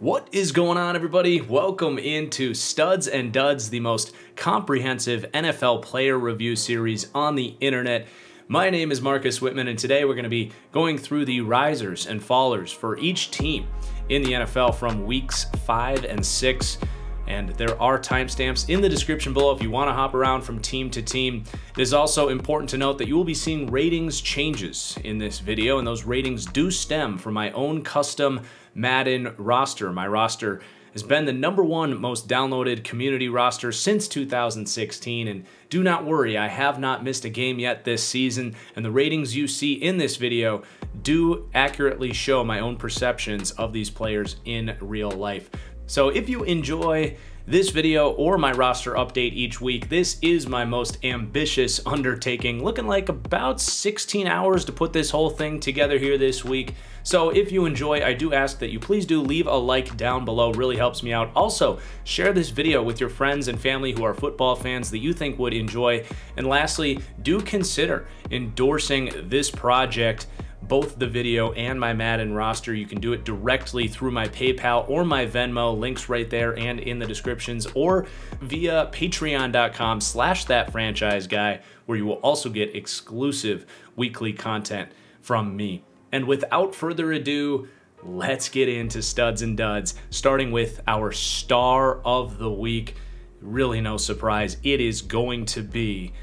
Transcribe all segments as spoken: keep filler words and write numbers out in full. What is going on, everybody? Welcome into Studs and Duds, the most comprehensive N F L player review series on the internet. My name is Marcus Whitman, and today we're going to be going through the risers and fallers for each team in the N F L from weeks five and six. And there are timestamps in the description below if you want to hop around from team to team. It is also important to note that you will be seeing ratings changes in this video, and those ratings do stem from my own custom Madden roster. My roster has been the number one most downloaded community roster since two thousand sixteen, and do not worry, I have not missed a game yet this season, and the ratings you see in this video do accurately show my own perceptions of these players in real life. So if you enjoy this video or my roster update each week, this is my most ambitious undertaking, looking like about sixteen hours to put this whole thing together here this week. So if you enjoy, I do ask that you please do leave a like down below, really helps me out. Also, share this video with your friends and family who are football fans that you think would enjoy. And lastly, do consider endorsing this project, both the video and my Madden roster. You can do it directly through my PayPal or my Venmo, links right there and in the descriptions, or via patreon.com slash that franchise guy, where you will also get exclusive weekly content from me. And without further ado, let's get into Studs and Duds, starting with our star of the week. Really no surprise, it is going to be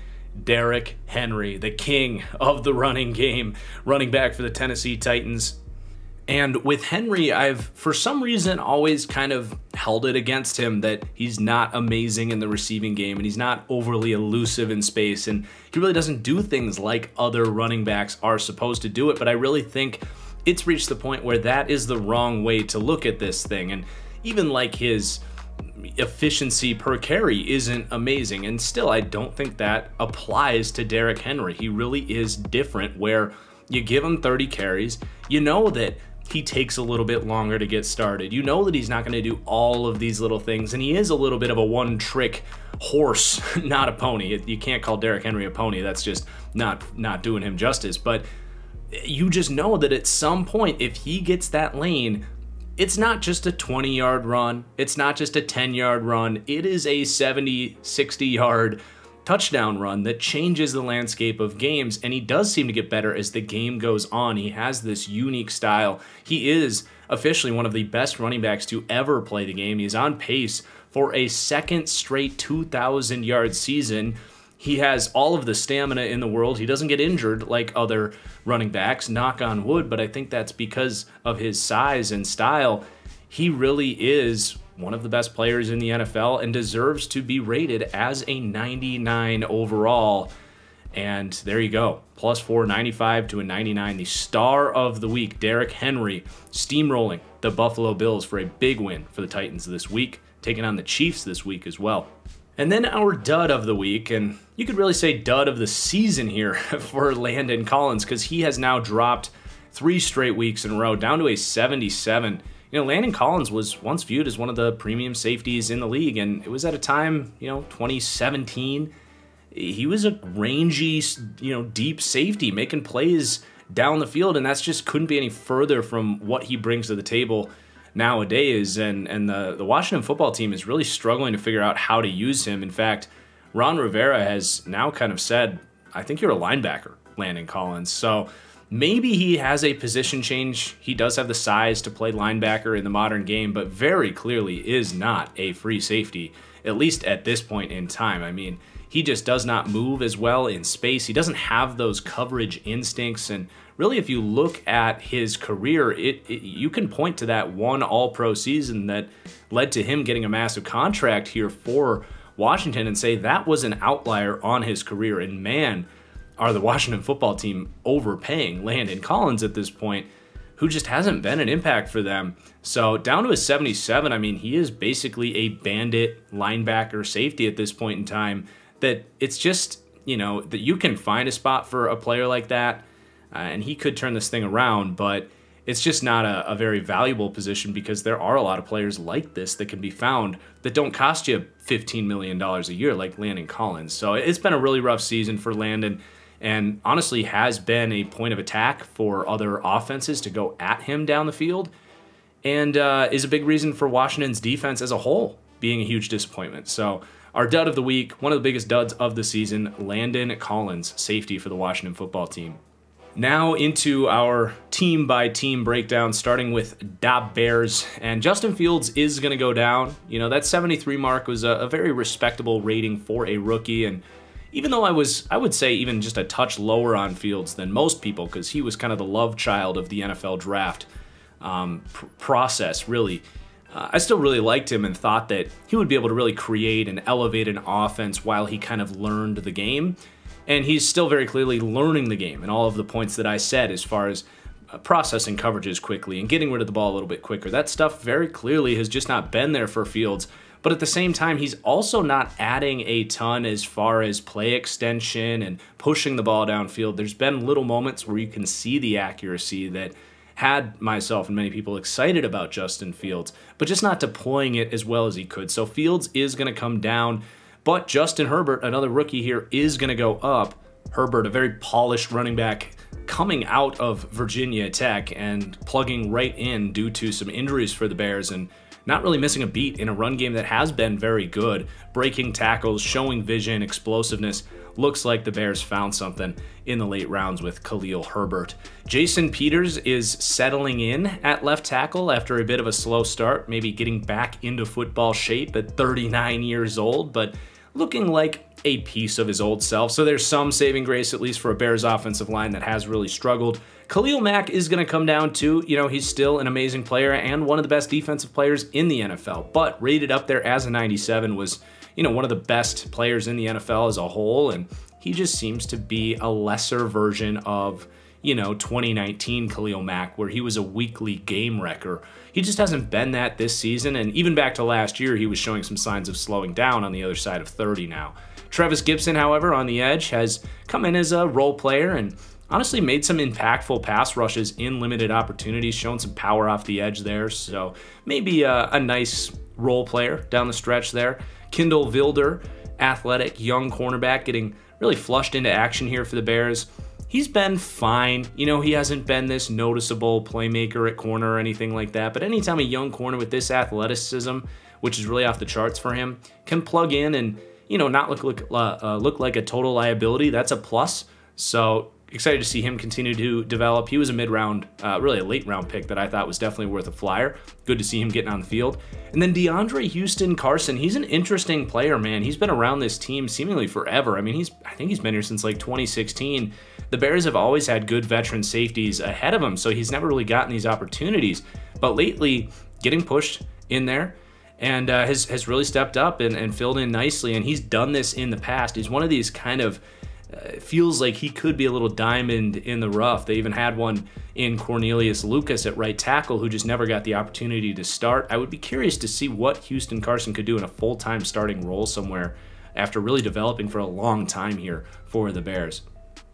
Derek Henry, the king of the running game, running back for the Tennessee Titans. And with Henry, I've, for some reason, always kind of held it against him that he's not amazing in the receiving game and he's not overly elusive in space. And he really doesn't do things like other running backs are supposed to do it. But I really think it's reached the point where that is the wrong way to look at this thing. And even like his efficiency per carry isn't amazing, and still I don't think that applies to Derek Henry. He really is different, where you give him thirty carries, you know that he takes a little bit longer to get started, you know that he's not going to do all of these little things, and he is a little bit of a one-trick horse, not a pony. You can't call Derek Henry a pony, that's just not not doing him justice. But you just know that at some point, if he gets that lane, it's not just a twenty yard run. It's not just a ten yard run. It is a seventy, sixty yard touchdown run that changes the landscape of games. And he does seem to get better as the game goes on. He has this unique style. He is officially one of the best running backs to ever play the game. He's on pace for a second straight two thousand yard season. He has all of the stamina in the world. He doesn't get injured like other running backs, knock on wood, but I think that's because of his size and style. He really is one of the best players in the N F L and deserves to be rated as a ninety-nine overall. And there you go, plus four ninety-five to a ninety-nine. The star of the week, Derek Henry, steamrolling the Buffalo Bills for a big win for the Titans this week, taking on the Chiefs this week as well. And then our dud of the week, and you could really say dud of the season here for Landon Collins, because he has now dropped three straight weeks in a row, down to a seventy-seven. You know, Landon Collins was once viewed as one of the premium safeties in the league, and it was at a time, you know, twenty seventeen. He was a rangy, you know, deep safety, making plays down the field, and that's just couldn't be any further from what he brings to the table nowadays, and, and the, the Washington football team is really struggling to figure out how to use him. In fact, Ron Rivera has now kind of said, I think you're a linebacker, Landon Collins. So maybe he has a position change. He does have the size to play linebacker in the modern game, but very clearly is not a free safety, at least at this point in time. I mean, he just does not move as well in space. He doesn't have those coverage instincts. And really, if you look at his career, it, it you can point to that one all-pro season that led to him getting a massive contract here for Washington and say that was an outlier on his career. And man, are the Washington football team overpaying Landon Collins at this point, who just hasn't been an impact for them. So down to a seventy-seven, I mean, he is basically a bandit linebacker safety at this point in time. That it's just, you know, that you can find a spot for a player like that, uh, and he could turn this thing around, but it's just not a, a very valuable position because there are a lot of players like this that can be found that don't cost you fifteen million dollars a year like Landon Collins. So it's been a really rough season for Landon, and honestly has been a point of attack for other offenses to go at him down the field. and uh, is a big reason for Washington's defense as a whole being a huge disappointment. So our dud of the week, one of the biggest duds of the season, Landon Collins, safety for the Washington football team. Now into our team by team breakdown, starting with Da Bears. And Justin Fields is going to go down. You know, that seventy-three mark was a, a very respectable rating for a rookie. And even though I was, I would say even just a touch lower on Fields than most people, because he was kind of the love child of the N F L draft um, pr process, really. Uh, I still really liked him and thought that he would be able to really create and elevate an offense while he kind of learned the game. And he's still very clearly learning the game and all of the points that I said as far as uh, processing coverages quickly and getting rid of the ball a little bit quicker. That stuff very clearly has just not been there for Fields. But at the same time, he's also not adding a ton as far as play extension and pushing the ball downfield. There's been little moments where you can see the accuracy that had myself and many people excited about Justin Fields, but just not deploying it as well as he could. So Fields is going to come down. But Justin Herbert, another rookie here, is going to go up. Herbert, a very polished running back coming out of Virginia Tech and plugging right in due to some injuries for the Bears and not really missing a beat in a run game that has been very good. Breaking tackles, showing vision, explosiveness. Looks like the Bears found something in the late rounds with Khalil Herbert. Jason Peters is settling in at left tackle after a bit of a slow start, maybe getting back into football shape at thirty-nine years old, but looking like a piece of his old self. So there's some saving grace, at least for a Bears offensive line that has really struggled. Khalil Mack is going to come down too. You know, he's still an amazing player and one of the best defensive players in the N F L, but rated up there as a ninety-seven, was, you know, one of the best players in the N F L as a whole. And he just seems to be a lesser version of, you know, twenty nineteen Khalil Mack, where he was a weekly game wrecker. He just hasn't been that this season. And even back to last year, he was showing some signs of slowing down on the other side of thirty now. Travis Gibson, however, on the edge, has come in as a role player and honestly made some impactful pass rushes in limited opportunities, shown some power off the edge there. So maybe a, a nice role player down the stretch there. Kendall Wilder, athletic, young cornerback, getting really flushed into action here for the Bears. He's been fine. You know, he hasn't been this noticeable playmaker at corner or anything like that. But anytime a young corner with this athleticism, which is really off the charts for him, can plug in and, you know, not look, look, uh, look like a total liability, that's a plus. So excited to see him continue to develop. He was a mid-round, uh, really a late-round pick that I thought was definitely worth a flyer. Good to see him getting on the field. And then DeAndre Houston Carson, he's an interesting player, man. He's been around this team seemingly forever. I mean, he's I think he's been here since like twenty sixteen. The Bears have always had good veteran safeties ahead of him, so he's never really gotten these opportunities. But lately, getting pushed in there, and uh, has, has really stepped up and, and filled in nicely, and he's done this in the past. He's one of these kind of, uh, feels like he could be a little diamond in the rough. They even had one in Cornelius Lucas at right tackle who just never got the opportunity to start. I would be curious to see what Houston Carson could do in a full-time starting role somewhere after really developing for a long time here for the Bears.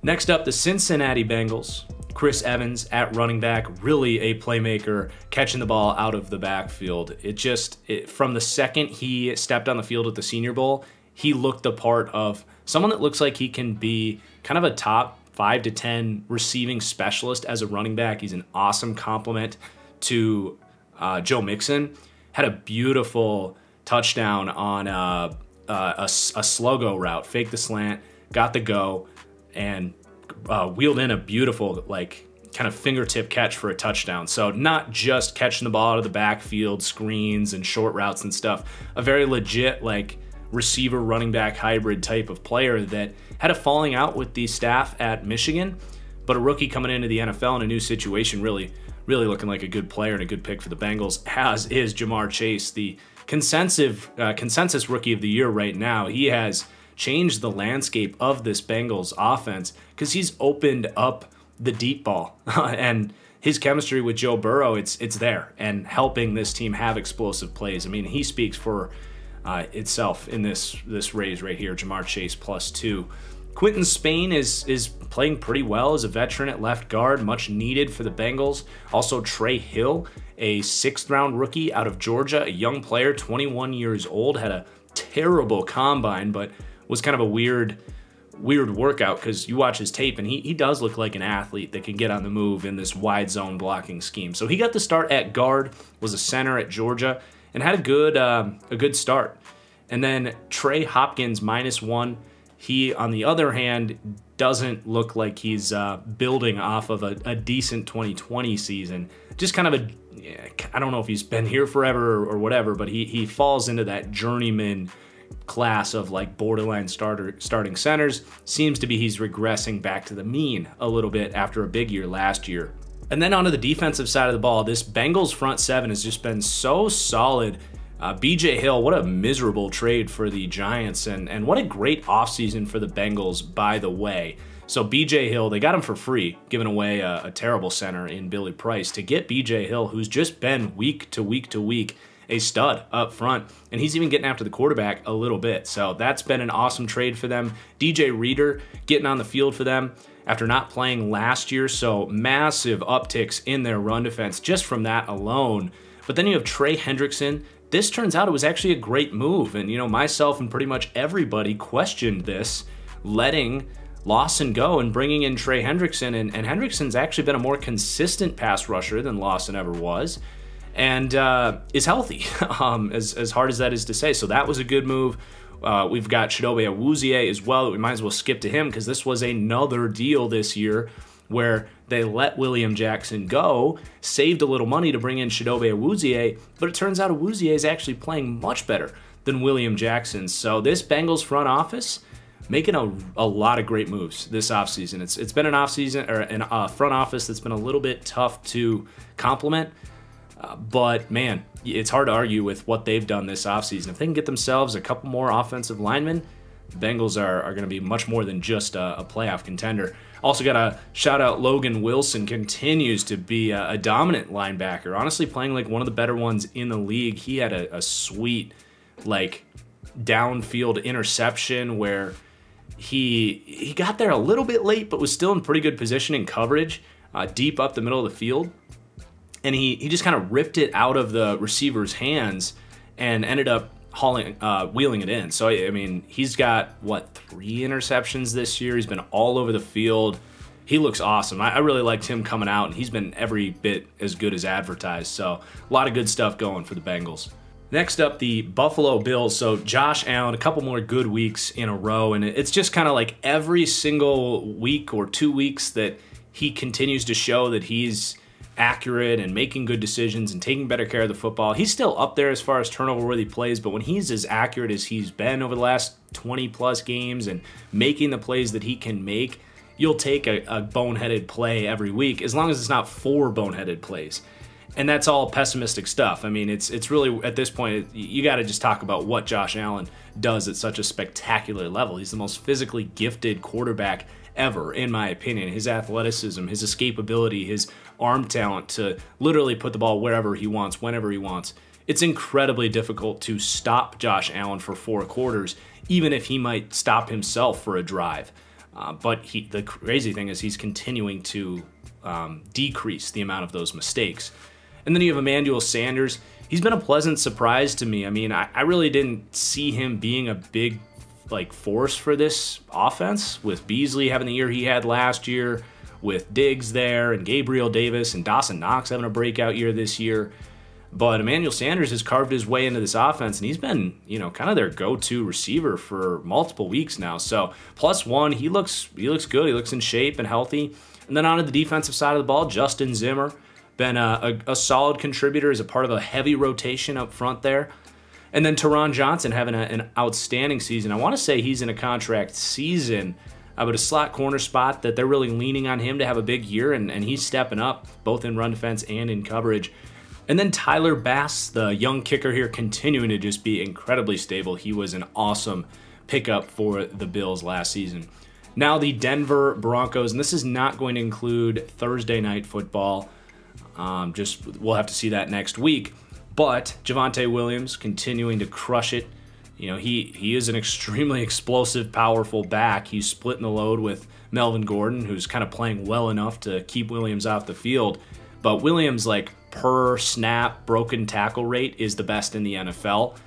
Next up, the Cincinnati Bengals. Chris Evans at running back, really a playmaker, catching the ball out of the backfield. It just, it, from the second he stepped on the field at the Senior Bowl, he looked the part of someone that looks like he can be kind of a top five to ten receiving specialist as a running back. He's an awesome complement to uh, Joe Mixon. Had a beautiful touchdown on a, a, a, a slow-go route, faked the slant, got the go, and uh, wheeled in a beautiful, like, kind of fingertip catch for a touchdown. So not just catching the ball out of the backfield, screens and short routes and stuff, a very legit, like, receiver running back hybrid type of player that had a falling out with the staff at Michigan, but a rookie coming into the N F L in a new situation, really, really looking like a good player and a good pick for the Bengals, as is Ja'Marr Chase, the consensus, uh, consensus rookie of the year right now. He has changed the landscape of this Bengals offense because he's opened up the deep ball and his chemistry with Joe Burrow, it's it's there and helping this team have explosive plays. I mean, he speaks for uh, itself in this this raise right here. Ja'Marr Chase plus two. Quentin Spain is is playing pretty well as a veteran at left guard, much needed for the Bengals. Also Trey Hill, a sixth round rookie out of Georgia, a young player, twenty-one years old, had a terrible combine, but was kind of a weird weird workout because you watch his tape and he, he does look like an athlete that can get on the move in this wide zone blocking scheme. So he got the start at guard, was a center at Georgia, and had a good, um, a good start. And then Trey Hopkins, minus one. He, on the other hand, doesn't look like he's uh, building off of a, a decent twenty twenty season. Just kind of a, I don't know if he's been here forever or, or whatever, but he, he falls into that journeyman class of like borderline starter starting centers. Seems to be he's regressing back to the mean a little bit after a big year last year. And then onto the defensive side of the ball, this Bengals front seven has just been so solid. Uh, B J Hill, what a miserable trade for the Giants, and, and what a great offseason for the Bengals, by the way. So B J Hill, they got him for free, giving away a, a terrible center in Billy Price to get B J Hill, who's just been week to week to week, a stud up front, and he's even getting after the quarterback a little bit. So that's been an awesome trade for them. D J Reader getting on the field for them after not playing last year, so massive upticks in their run defense just from that alone. But then you have Trey Hendrickson. This turns out it was actually a great move, and you know, myself and pretty much everybody questioned this, letting Lawson go and bringing in Trey Hendrickson, and, and Hendrickson's actually been a more consistent pass rusher than Lawson ever was, and uh, is healthy, um, as, as hard as that is to say. So that was a good move. Uh, we've got Chidobe Awuzie as well. We might as well skip to him because this was another deal this year where they let William Jackson go, saved a little money to bring in Chidobe Awuzie, but it turns out Awuzie is actually playing much better than William Jackson. So this Bengals front office making a, a lot of great moves this offseason. It's, it's been an offseason or an uh, front office that's been a little bit tough to compliment, uh, but man, it's hard to argue with what they've done this offseason. If they can get themselves a couple more offensive linemen, the Bengals are, are going to be much more than just a, a playoff contender. Also got a shout out, Logan Wilson continues to be a, a dominant linebacker, honestly playing like one of the better ones in the league. He had a, a sweet like downfield interception where he he got there a little bit late, but was still in pretty good position in coverage, uh, deep up the middle of the field. And he, he just kind of ripped it out of the receiver's hands and ended up hauling, uh, wheeling it in. So, I mean, he's got, what, three interceptions this year. He's been all over the field. He looks awesome. I, I really liked him coming out, and he's been every bit as good as advertised. So, a lot of good stuff going for the Bengals. Next up, the Buffalo Bills. So, Josh Allen, a couple more good weeks in a row, and it's just kind of like every single week or two weeks that he continues to show that he's accurate and making good decisions and taking better care of the football. He's still up there as far as turnover-worthy plays, but when he's as accurate as he's been over the last twenty plus games and making the plays that he can make, you'll take a, a boneheaded play every week, as long as it's not four boneheaded plays. And that's all pessimistic stuff. I mean, it's it's really, at this point, you got to just talk about what Josh Allen does at such a spectacular level. He's the most physically gifted quarterback ever, in my opinion. His athleticism, his escapability, his arm talent to literally put the ball wherever he wants, whenever he wants. It's incredibly difficult to stop Josh Allen for four quarters, even if he might stop himself for a drive. Uh, but he, the crazy thing is he's continuing to um, decrease the amount of those mistakes. And then you have Emmanuel Sanders. He's been a pleasant surprise to me. I mean, I, I really didn't see him being a big like force for this offense, with Beasley having the year he had last year, with Diggs there and Gabriel Davis and Dawson Knox having a breakout year this year. But Emmanuel Sanders has carved his way into this offense, and he's been, you know, kind of their go-to receiver for multiple weeks now. So plus one, he looks, he looks good. He looks in shape and healthy. And then onto the defensive side of the ball, Justin Zimmer. Been a, a, a solid contributor as a part of a heavy rotation up front there. And then Taron Johnson having a, an outstanding season. I want to say he's in a contract season, uh, but a slot corner spot that they're really leaning on him to have a big year, and, and he's stepping up both in run defense and in coverage. And then Tyler Bass, the young kicker here, continuing to just be incredibly stable. He was an awesome pickup for the Bills last season. Now the Denver Broncos, and this is not going to include Thursday night football. Um, just we'll have to see that next week. But Javonte Williams continuing to crush it. You know, he he is an extremely explosive, powerful back. He's splitting the load with Melvin Gordon, who's kind of playing well enough to keep Williams off the field. But Williams, like per snap broken tackle rate, is the best in the N F L.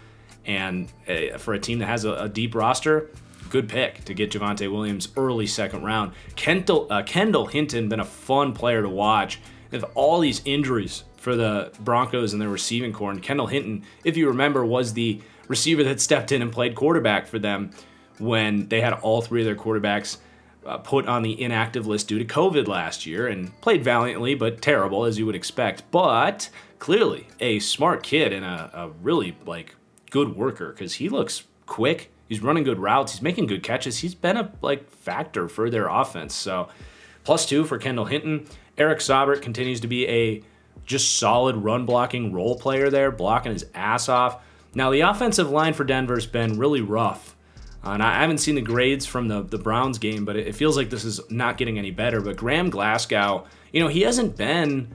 And uh, for a team that has a, a deep roster, good pick to get Javonte Williams early second round. Kendall, uh, Kendall Hinton, been a fun player to watch. With all these injuries for the Broncos and their receiving core, and Kendall Hinton, if you remember, was the receiver that stepped in and played quarterback for them when they had all three of their quarterbacks uh, put on the inactive list due to COVID last year, and played valiantly, but terrible, as you would expect. But clearly a smart kid and a, a really like good worker, because he looks quick. He's running good routes. He's making good catches. He's been a like factor for their offense. So plus two for Kendall Hinton. Eric Saubert continues to be a just solid run-blocking role player there, blocking his ass off. Now, the offensive line for Denver's been really rough, uh, and I haven't seen the grades from the, the Browns game, but it, it feels like this is not getting any better. But Graham Glasgow, you know, he hasn't been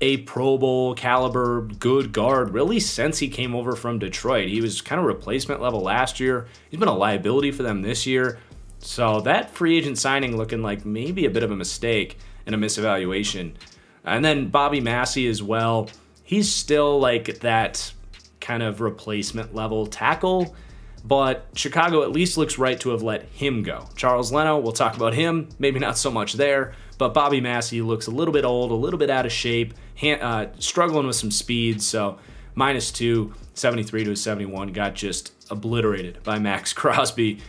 a Pro Bowl caliber good guard really since he came over from Detroit. He was kind of replacement level last year. He's been a liability for them this year. So that free agent signing looking like maybe a bit of a mistake and a misevaluation. And then Bobby Massie as well. He's still like that kind of replacement level tackle, but Chicago at least looks right to have let him go. Charles Leno, we'll talk about him. Maybe not so much there, but Bobby Massie looks a little bit old, a little bit out of shape, hand, uh, struggling with some speed. So minus two, seventy-three to a seventy-one, got just obliterated by Max Crosby.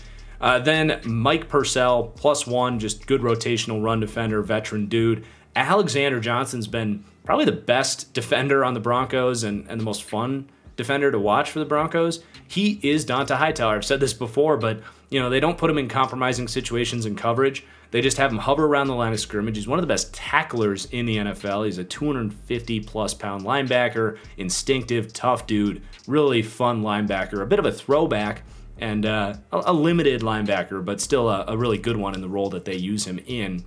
Uh, then Mike Purcell, plus one, just good rotational run defender, veteran dude. Alexander Johnson's been probably the best defender on the Broncos and, and the most fun defender to watch for the Broncos. He is Dont'a Hightower. I've said this before, but you know, they don't put him in compromising situations in coverage. They just have him hover around the line of scrimmage. He's one of the best tacklers in the N F L. He's a two hundred fifty plus pound linebacker, instinctive, tough dude, really fun linebacker, a bit of a throwback, and uh, a limited linebacker, but still a, a really good one in the role that they use him in.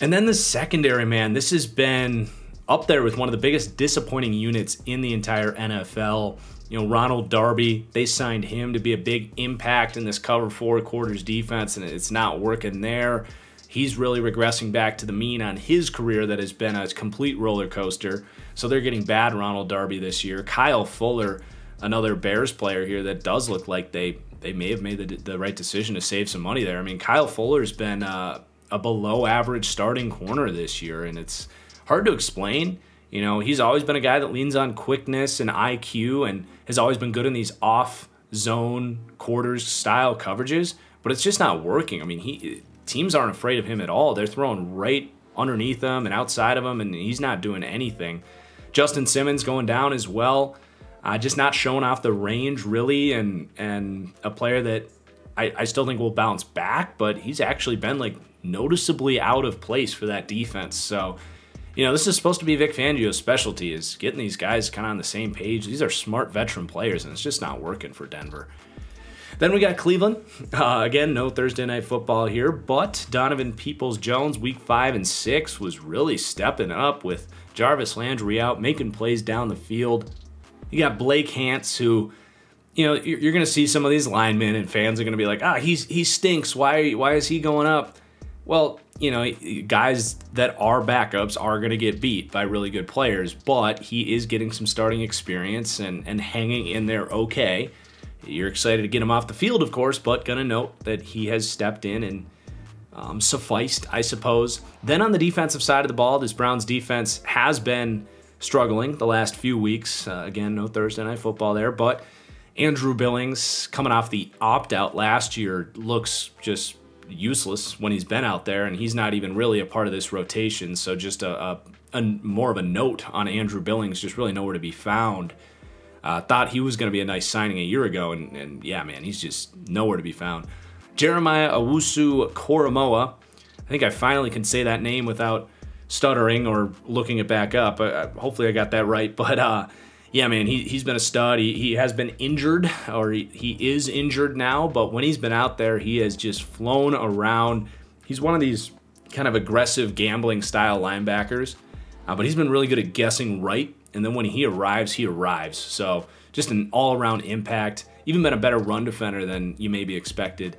And then the secondary, man, this has been up there with one of the biggest disappointing units in the entire N F L. You know, Ronald Darby, they signed him to be a big impact in this cover four quarters defense, and it's not working there. He's really regressing back to the mean on his career that has been a complete roller coaster. So they're getting bad Ronald Darby this year. Kyle Fuller, another Bears player here that does look like they They may have made the, the right decision to save some money there. I mean, Kyle Fuller's been uh, a below average starting corner this year, and it's hard to explain. You know, he's always been a guy that leans on quickness and I Q and has always been good in these off zone quarters style coverages, but it's just not working. I mean, he teams aren't afraid of him at all. They're throwing right underneath him and outside of him, and he's not doing anything. Justin Simmons going down as well. Uh, just not showing off the range, really, and and a player that I, I still think will bounce back, but he's actually been like noticeably out of place for that defense. So, you know, this is supposed to be Vic Fangio's specialty, is getting these guys kind of on the same page. These are smart veteran players, and it's just not working for Denver. Then we got Cleveland. Uh, again, no Thursday night football here, but Donovan Peoples-Jones, week five and six, was really stepping up with Jarvis Landry out, making plays down the field. You got Blake Hantz, who, you know, you're going to see some of these linemen and fans are going to be like, ah, he's, he stinks. Why, are you, why is he going up? Well, you know, guys that are backups are going to get beat by really good players, but he is getting some starting experience and, and hanging in there okay. You're excited to get him off the field, of course, but going to note that he has stepped in and um, sufficed, I suppose. Then on the defensive side of the ball, this Browns defense has been struggling the last few weeks. Uh, again, no Thursday night football there, but Andrew Billings, coming off the opt-out last year, looks just useless when he's been out there, and he's not even really a part of this rotation. So just a, a, a more of a note on Andrew Billings, just really nowhere to be found. Uh, thought he was going to be a nice signing a year ago, and, and yeah, man, he's just nowhere to be found. Jeremiah Owusu-Koramoah, I think I finally can say that name without stuttering or looking it back up. Uh, hopefully I got that right, but uh, yeah, man, he, he's been a stud. He, he has been injured, or he, he is injured now, but when he's been out there, he has just flown around. He's one of these kind of aggressive gambling style linebackers, uh, but he's been really good at guessing right, and then when he arrives, he arrives. So just an all-around impact, even been a better run defender than you maybe expected.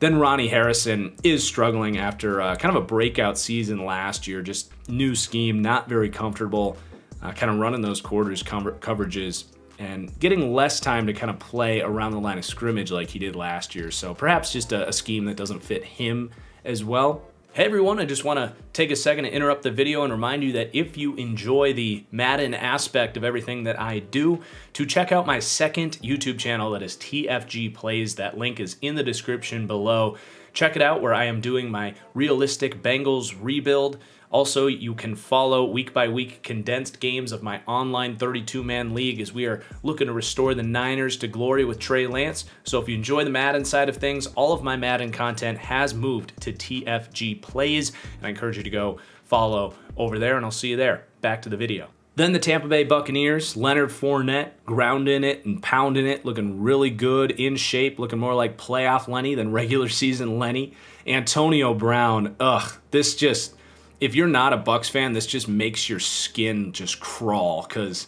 Then Ronnie Harrison is struggling after uh, kind of a breakout season last year. Just new scheme, not very comfortable, uh, kind of running those quarters cover coverages. and getting less time to kind of play around the line of scrimmage like he did last year. So perhaps just a, a scheme that doesn't fit him as well. Hey everyone, I just want to take a second to interrupt the video and remind you that if you enjoy the Madden aspect of everything that I do, to check out my second YouTube channel, that is T F G Plays. That link is in the description below. Check it out, where I am doing my realistic Bengals rebuild. Also, you can follow week-by-week condensed games of my online thirty-two man league as we are looking to restore the Niners to glory with Trey Lance. So if you enjoy the Madden side of things, all of my Madden content has moved to T F G Plays, and I encourage you to go follow over there, and I'll see you there. Back to the video. Then the Tampa Bay Buccaneers, Leonard Fournette, grounding it and pounding it, looking really good, in shape, looking more like playoff Lenny than regular season Lenny. Antonio Brown, ugh, this just, if you're not a Bucs fan, this just makes your skin just crawl, because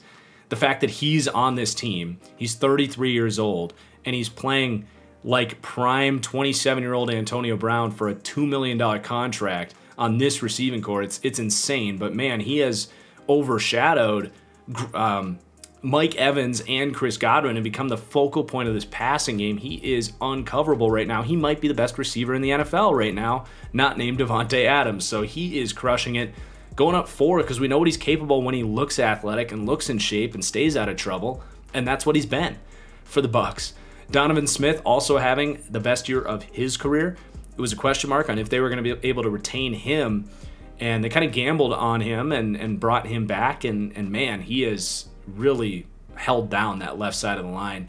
the fact that he's on this team, he's thirty-three years old, and he's playing like prime twenty-seven-year-old Antonio Brown for a two million dollar contract on this receiving corps. It's, it's insane, but man, he has overshadowed um, Mike Evans and Chris Godwin and become the focal point of this passing game. He is uncoverable right now. He might be the best receiver in the N F L right now, not named Devontae Adams. So he is crushing it, going up four, because we know what he's capable when he looks athletic and looks in shape and stays out of trouble, and that's what he's been for the Bucs. Donovan Smith also having the best year of his career. It was a question mark on if they were going to be able to retain him, and they kind of gambled on him and, and brought him back. And, and man, he has really held down that left side of the line.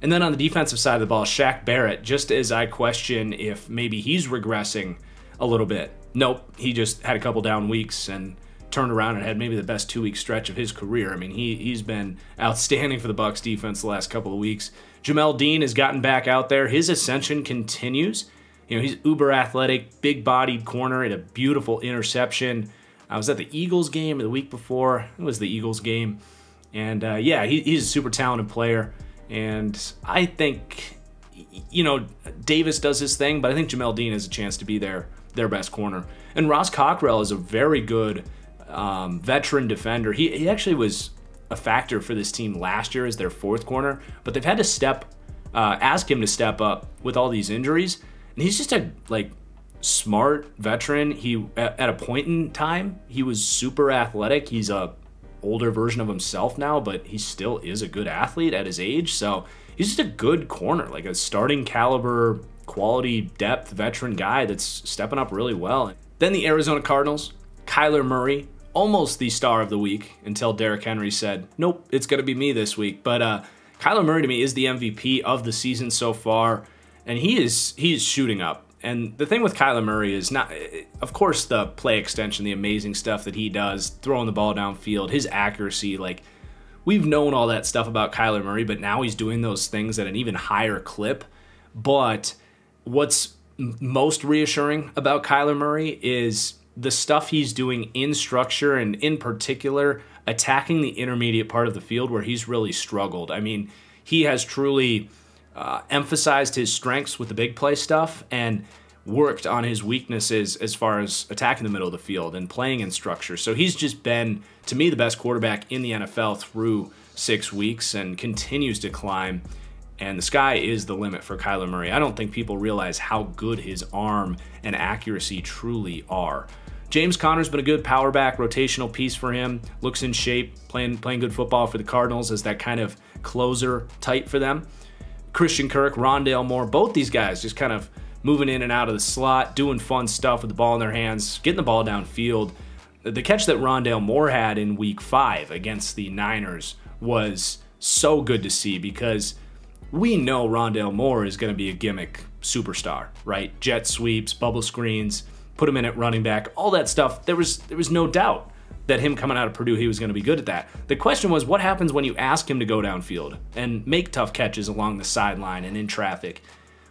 And then on the defensive side of the ball, Shaq Barrett, just as I question if maybe he's regressing a little bit. Nope, he just had a couple down weeks and turned around and had maybe the best two-week stretch of his career. I mean, he, he's been outstanding for the Bucs defense the last couple of weeks. Jamel Dean has gotten back out there. His ascension continues. You know, he's uber athletic, big bodied corner, at a beautiful interception. I was at the Eagles game the week before. It was the Eagles game. And uh, yeah, he, he's a super talented player. And I think, you know, Davis does his thing, but I think Jamel Dean has a chance to be their, their best corner. And Ross Cockrell is a very good um, veteran defender. He, he actually was a factor for this team last year as their fourth corner, but they've had to step, uh, ask him to step up with all these injuries. And he's just a like smart veteran. He at a point in time, he was super athletic. He's a older version of himself now, but he still is a good athlete at his age. So he's just a good corner, like a starting caliber, quality depth veteran guy that's stepping up really well. Then the Arizona Cardinals, Kyler Murray, almost the star of the week until Derek Henry said, nope, it's going to be me this week. But uh, Kyler Murray to me is the M V P of the season so far. And he is he is shooting up. And the thing with Kyler Murray is not, of course, the play extension, the amazing stuff that he does, throwing the ball downfield, his accuracy. Like, we've known all that stuff about Kyler Murray, but now he's doing those things at an even higher clip. But what's most reassuring about Kyler Murray is the stuff he's doing in structure, and in particular, attacking the intermediate part of the field where he's really struggled. I mean, he has truly Uh, emphasized his strengths with the big play stuff and worked on his weaknesses as far as attacking the middle of the field and playing in structure. So he's just been, to me, the best quarterback in the N F L through six weeks and continues to climb. And the sky is the limit for Kyler Murray. I don't think people realize how good his arm and accuracy truly are. James Conner's been a good power back, rotational piece for him. Looks in shape, playing, playing good football for the Cardinals as that kind of closer type for them. Christian Kirk, Rondale Moore, both these guys just kind of moving in and out of the slot, doing fun stuff with the ball in their hands, getting the ball downfield. The catch that Rondale Moore had in week five against the Niners was so good to see, because we know Rondale Moore is going to be a gimmick superstar, right? Jet sweeps, bubble screens, put him in at running back, all that stuff. There was, there was no doubt that him coming out of Purdue, he was going to be good at that. The question was, what happens when you ask him to go downfield and make tough catches along the sideline and in traffic?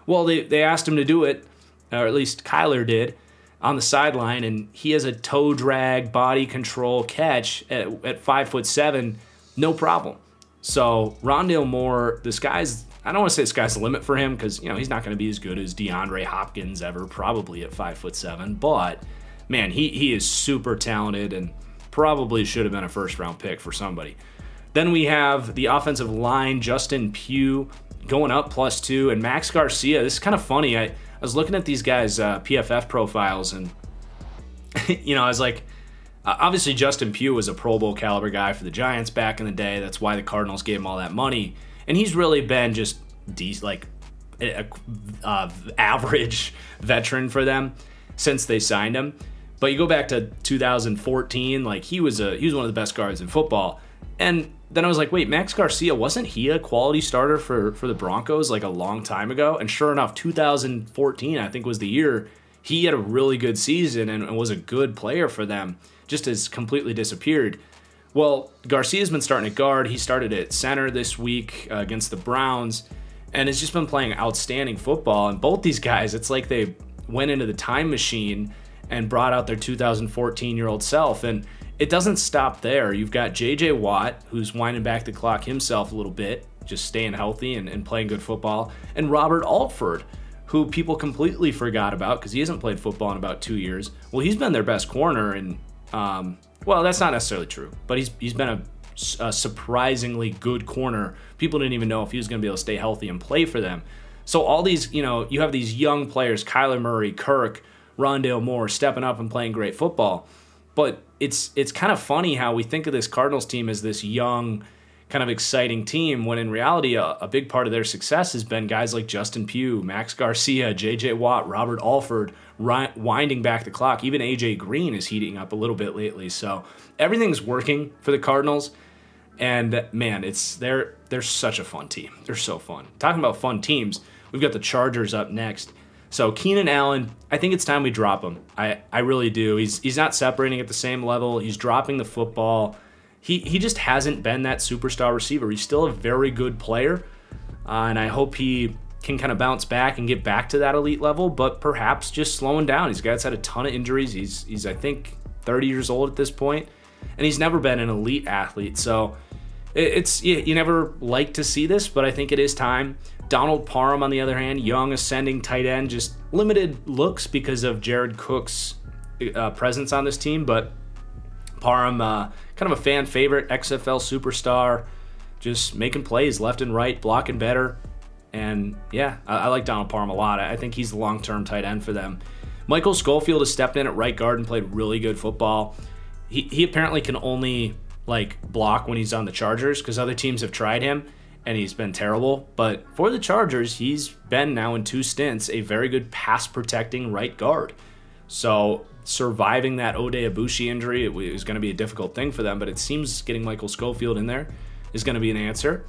Well, they, they asked him to do it, or at least Kyler did, on the sideline, and he has a toe drag, body control catch at, at five foot seven, no problem. So Rondale Moore, the sky's, I don't want to say the sky's the limit for him, because you know he's not going to be as good as DeAndre Hopkins ever, probably at five foot seven, but man, he, he is super talented and probably should have been a first round pick for somebody. Then we have the offensive line, Justin Pugh going up plus two, and Max Garcia. This is kind of funny. I, I was looking at these guys' uh, P F F profiles, and you know, I was like, uh, obviously Justin Pugh was a Pro Bowl caliber guy for the Giants back in the day. That's why the Cardinals gave him all that money, and he's really been just decent, like a, uh, average veteran for them since they signed him. But you go back to two thousand fourteen, like he was a he was one of the best guards in football. And then I was like, wait, Max Garcia, wasn't he a quality starter for, for the Broncos like a long time ago? And sure enough, two thousand fourteen, I think, was the year he had a really good season and was a good player for them, just has completely disappeared. Well, Garcia's been starting at guard. He started at center this week uh, against the Browns and has just been playing outstanding football. And both these guys, it's like they went into the time machine and brought out their two thousand fourteen-year-old self. And it doesn't stop there. You've got J J Watt, who's winding back the clock himself a little bit, just staying healthy and, and playing good football, and Robert Alford, who people completely forgot about because he hasn't played football in about two years. Well, he's been their best corner, and um, well, that's not necessarily true, but he's he's been a, a surprisingly good corner. People didn't even know if he was going to be able to stay healthy and play for them. So all these, you know, you have these young players, Kyler Murray, Kirk, Rondale Moore, stepping up and playing great football. But it's it's kind of funny how we think of this Cardinals team as this young, kind of exciting team, when in reality, a, a big part of their success has been guys like Justin Pugh, Max Garcia, J J Watt, Robert Alford, winding back the clock. Even A J Green is heating up a little bit lately. So everything's working for the Cardinals. And man, it's they're they're such a fun team. They're so fun. Talking about fun teams, we've got the Chargers up next. So Keenan Allen, I think it's time we drop him. I, I really do. He's he's not separating at the same level. He's dropping the football. He he just hasn't been that superstar receiver. He's still a very good player, uh, and I hope he can kind of bounce back and get back to that elite level, but perhaps just slowing down. He's got had a ton of injuries. He's, he's I think, thirty years old at this point, and he's never been an elite athlete. So it, it's you, you never like to see this, but I think it is time. Donald Parham, on the other hand, young ascending tight end, just limited looks because of Jared Cook's uh, presence on this team. But Parham, uh, kind of a fan favorite, X F L superstar, just making plays left and right, blocking better. And yeah, I, I like Donald Parham a lot. I think he's the long-term tight end for them. Michael Schofield has stepped in at right guard and played really good football. He, he apparently can only like block when he's on the Chargers because other teams have tried him and he's been terrible. But for the Chargers, he's been now in two stints a very good pass-protecting right guard. So surviving that Ode Ibushi injury, it was going to be a difficult thing for them, but it seems getting Michael Schofield in there is going to be an answer.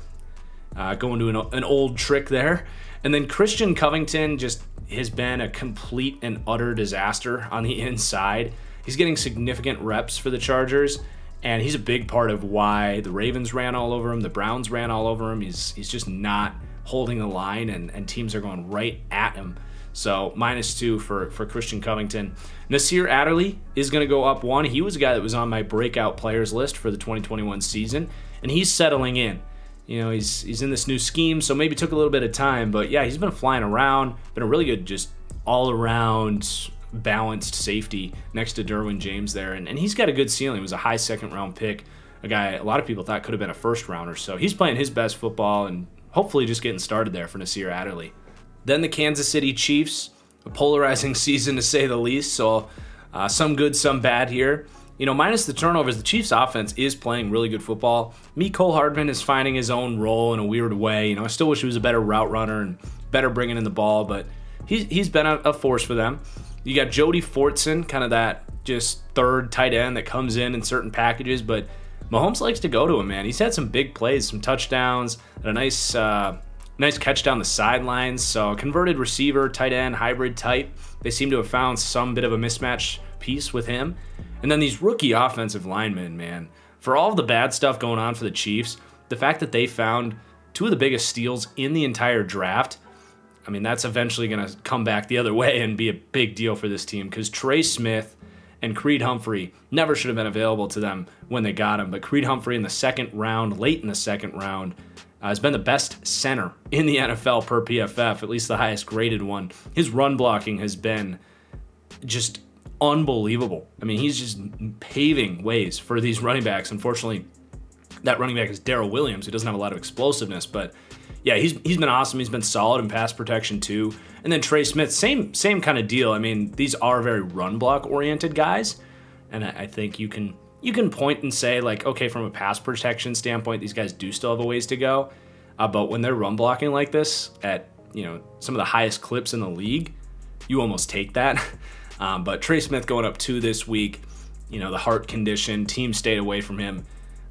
Uh, going to an, an old trick there. And then Christian Covington just has been a complete and utter disaster on the inside. He's getting significant reps for the Chargers, and he's a big part of why the Ravens ran all over him, the Browns ran all over him. He's he's just not holding the line, and, and teams are going right at him. So minus two for, for Christian Covington. Nasir Adderley is going to go up one. He was a guy that was on my breakout players list for the twenty twenty-one season, and he's settling in. You know, he's, he's in this new scheme, so maybe took a little bit of time. But yeah, he's been flying around, been a really good just all-around balanced safety next to Derwin James there, and, and he's got a good ceiling. He was a high second round pick, a guy a lot of people thought could have been a first rounder. So he's playing his best football and hopefully just getting started there for Nasir Adderley. Then the Kansas City Chiefs, a polarizing season to say the least, so uh, some good, some bad here. You know, minus the turnovers, the Chiefs offense is playing really good football. Mecole Hardman is finding his own role in a weird way. You know, I still wish he was a better route runner and better bringing in the ball, but he's, he's been a, a force for them. You got Jody Fortson, kind of that just third tight end that comes in in certain packages, but Mahomes likes to go to him, man. He's had some big plays, some touchdowns, and a nice uh, nice catch down the sidelines. So converted receiver, tight end, hybrid type. They seem to have found some bit of a mismatch piece with him. And then these rookie offensive linemen, man. For all the bad stuff going on for the Chiefs, the fact that they found two of the biggest steals in the entire draft, I mean, that's eventually going to come back the other way and be a big deal for this team, because Trey Smith and Creed Humphrey never should have been available to them when they got him. But Creed Humphrey in the second round, late in the second round, uh, has been the best center in the N F L per P F F, at least the highest graded one. His run blocking has been just unbelievable. I mean, he's just paving ways for these running backs. Unfortunately, That running back is Darrell Williams, who doesn't have a lot of explosiveness, but yeah, he's he's been awesome. He's been solid in pass protection too. And then Trey Smith, same same kind of deal. I mean, these are very run block oriented guys, and I, I think you can you can point and say like, okay, from a pass protection standpoint, these guys do still have a ways to go. Uh, but when they're run blocking like this at you know some of the highest clips in the league, you almost take that. Um, but Trey Smith going up two this week, you know the heart condition, team stayed away from him.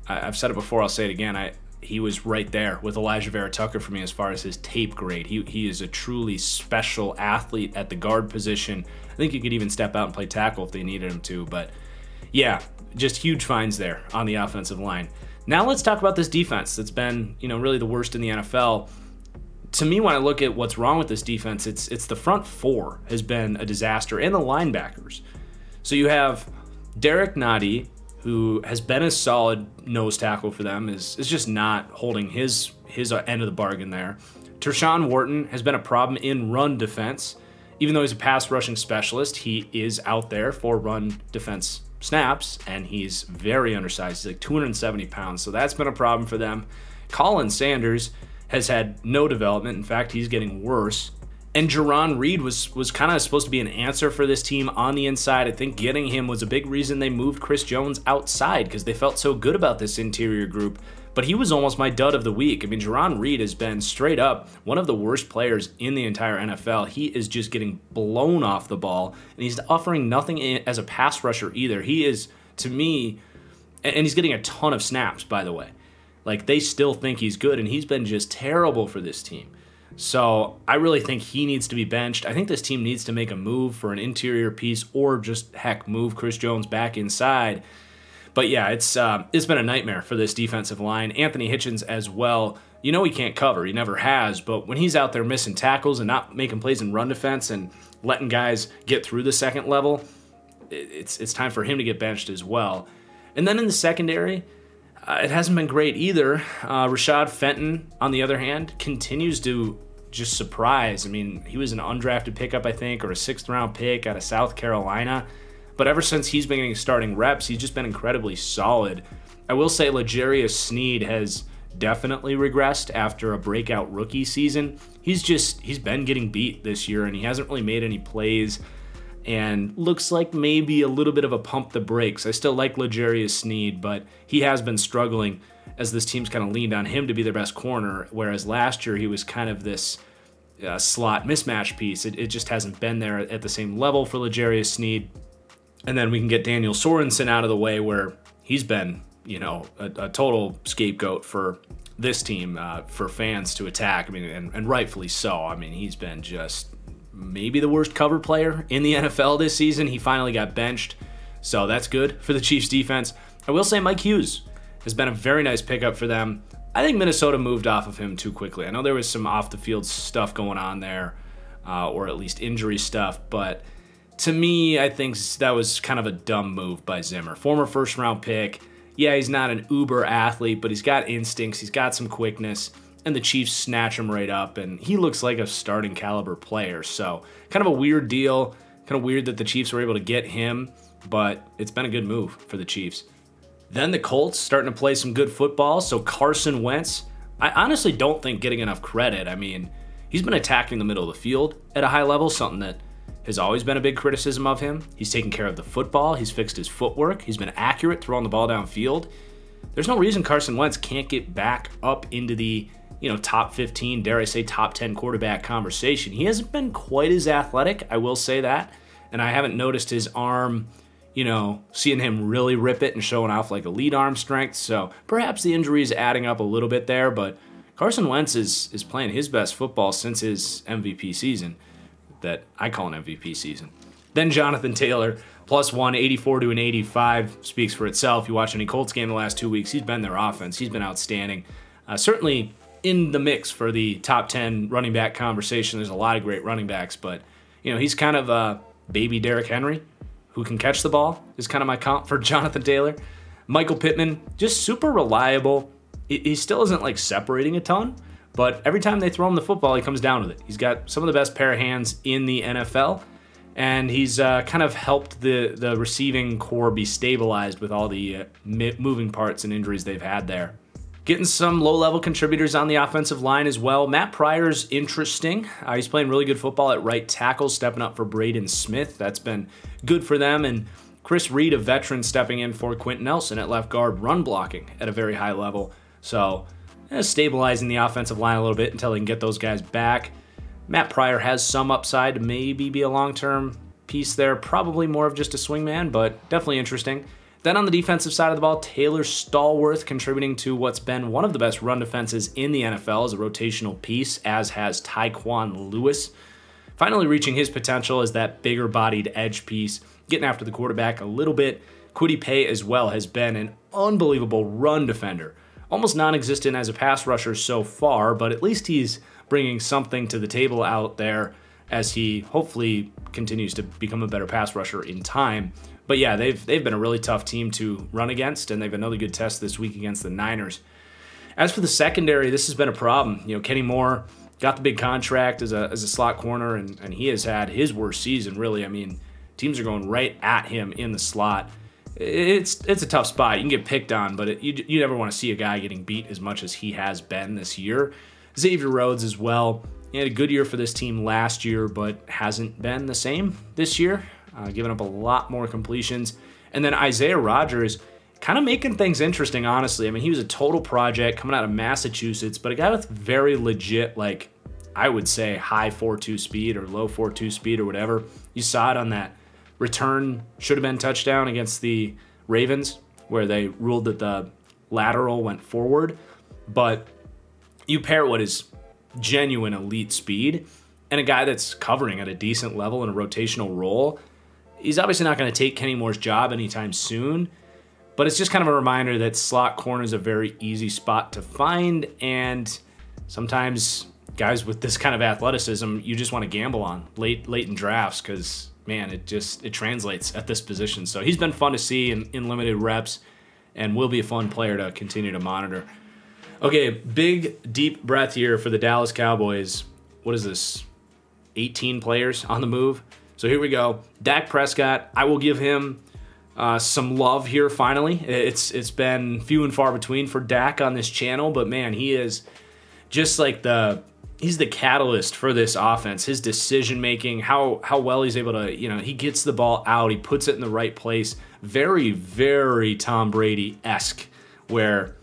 I, I've said it before, I'll say it again. I. He was right there with Elijah Vera Tucker for me as far as his tape grade. He, he is a truly special athlete at the guard position. I think he could even step out and play tackle if they needed him to. But yeah, just huge finds there on the offensive line. Now let's talk about this defense that's been, you know, really the worst in the N F L. To me, when I look at what's wrong with this defense, it's, it's the front four has been a disaster and the linebackers. So you have Derek Nottie, who has been a solid nose tackle for them, is, is just not holding his his end of the bargain there. Tershawn Wharton has been a problem in run defense. Even though he's a pass rushing specialist, he is out there for run defense snaps, and he's very undersized. He's like two hundred seventy pounds, so that's been a problem for them. Colin Sanders has had no development. In fact, he's getting worse. And Jerron Reed was was kind of supposed to be an answer for this team on the inside. I think getting him was a big reason they moved Chris Jones outside, because they felt so good about this interior group. But he was almost my dud of the week. I mean, Jerron Reed has been straight up one of the worst players in the entire N F L. He is just getting blown off the ball, and he's offering nothing as a pass rusher either. He is, to me, and he's getting a ton of snaps, by the way. Like, they still think he's good, and he's been just terrible for this team. So I really think he needs to be benched. I think this team needs to make a move for an interior piece, or just, heck, move Chris Jones back inside. But yeah, it's uh, it's been a nightmare for this defensive line. Anthony Hitchens as well. You know he can't cover. He never has. But when he's out there missing tackles and not making plays in run defense and letting guys get through the second level, it's, it's time for him to get benched as well. And then in the secondary, Uh, it hasn't been great either. Uh, Rashad Fenton, on the other hand, continues to just surprise. I mean, he was an undrafted pickup, I think, or a sixth-round pick out of South Carolina. But ever since he's been getting starting reps, he's just been incredibly solid. I will say L'Jarius Sneed has definitely regressed after a breakout rookie season. He's just, he's been getting beat this year, and he hasn't really made any plays, and looks like maybe a little bit of a pump the brakes. I still like L'Jarius Sneed, but he has been struggling as this team's kind of leaned on him to be their best corner, whereas last year he was kind of this uh, slot mismatch piece. It, it just hasn't been there at the same level for L'Jarius Sneed. And then we can get Daniel Sorensen out of the way, where he's been, you know, a, a total scapegoat for this team, uh, for fans to attack. I mean, and, and rightfully so. I mean, he's been just maybe the worst cover player in the N F L this season. He finally got benched, so that's good for the Chiefs defense. I will say Mike Hughes has been a very nice pickup for them. I think Minnesota moved off of him too quickly. I know there was some off-the-field stuff going on there, uh, or at least injury stuff, but to me, I think that was kind of a dumb move by Zimmer. Former first-round pick. Yeah, he's not an uber athlete, but he's got instincts. He's got some quickness. And the Chiefs snatch him right up, and he looks like a starting caliber player. So kind of a weird deal, kind of weird that the Chiefs were able to get him, but it's been a good move for the Chiefs. Then the Colts starting to play some good football. So Carson Wentz, I honestly don't think getting enough credit. I mean, he's been attacking the middle of the field at a high level, something that has always been a big criticism of him. He's taken care of the football. He's fixed his footwork. He's been accurate throwing the ball downfield. There's no reason Carson Wentz can't get back up into the you know, top fifteen, dare I say top ten quarterback conversation. He hasn't been quite as athletic, I will say that. And I haven't noticed his arm, you know, seeing him really rip it and showing off like elite arm strength. So perhaps the injury is adding up a little bit there, but Carson Wentz is, is playing his best football since his M V P season, that I call an M V P season. Then Jonathan Taylor, plus one eighty-four to an eighty-five, speaks for itself. You watch any Colts game the last two weeks, he's been their offense. He's been outstanding. Uh, certainly in the mix for the top ten running back conversation. There's a lot of great running backs, but you know, he's kind of a baby Derrick Henry who can catch the ball is kind of my comp for Jonathan Taylor. Michael Pittman, just super reliable. He still isn't like separating a ton, but every time they throw him the football, he comes down with it. He's got some of the best pair of hands in the N F L. and he's uh, kind of helped the, the receiving core be stabilized with all the uh, moving parts and injuries they've had there. Getting some low-level contributors on the offensive line as well. Matt Pryor's interesting. Uh, he's playing really good football at right tackle, stepping up for Braden Smith. That's been good for them. And Chris Reed, a veteran, stepping in for Quentin Nelson at left guard, run blocking at a very high level. So eh, stabilizing the offensive line a little bit until they can get those guys back. Matt Pryor has some upside to maybe be a long-term piece there. Probably more of just a swingman, but definitely interesting. Then on the defensive side of the ball, Taylor Stallworth contributing to what's been one of the best run defenses in the N F L as a rotational piece, as has Tyquan Lewis. Finally reaching his potential as that bigger-bodied edge piece, getting after the quarterback a little bit. Kwity Paye as well has been an unbelievable run defender. Almost non-existent as a pass rusher so far, but at least he's bringing something to the table out there as he hopefully continues to become a better pass rusher in time. But yeah, they've, they've been a really tough team to run against, and they've another good test this week against the Niners. As for the secondary, this has been a problem. You know, Kenny Moore got the big contract as a, as a slot corner, and, and he has had his worst season, really. I mean, teams are going right at him in the slot. It's, it's a tough spot. You can get picked on, but it, you, you never want to see a guy getting beat as much as he has been this year. Xavier Rhodes as well. He had a good year for this team last year, but hasn't been the same this year. Uh, giving up a lot more completions. And then Isaiah Rodgers kind of making things interesting, honestly. I mean, he was a total project coming out of Massachusetts, but a guy with very legit, like, I would say high four two speed or low four two speed or whatever. You saw it on that return, should have been touchdown against the Ravens, where they ruled that the lateral went forward. But you pair what is genuine elite speed and a guy that's covering at a decent level in a rotational role. He's obviously not going to take Kenny Moore's job anytime soon, but it's just kind of a reminder that slot corner is a very easy spot to find, and sometimes guys with this kind of athleticism, you just want to gamble on late late in drafts because, man, it just it translates at this position. So he's been fun to see in, in limited reps and will be a fun player to continue to monitor. Okay, big, deep breath here for the Dallas Cowboys. What is this, eighteen players on the move? So here we go. Dak Prescott, I will give him uh, some love here finally. It's It's been few and far between for Dak on this channel, but man, he is just like the, he's the catalyst for this offense. His decision-making, how, how well he's able to, you know, he gets the ball out, he puts it in the right place. Very, very Tom Brady-esque, where,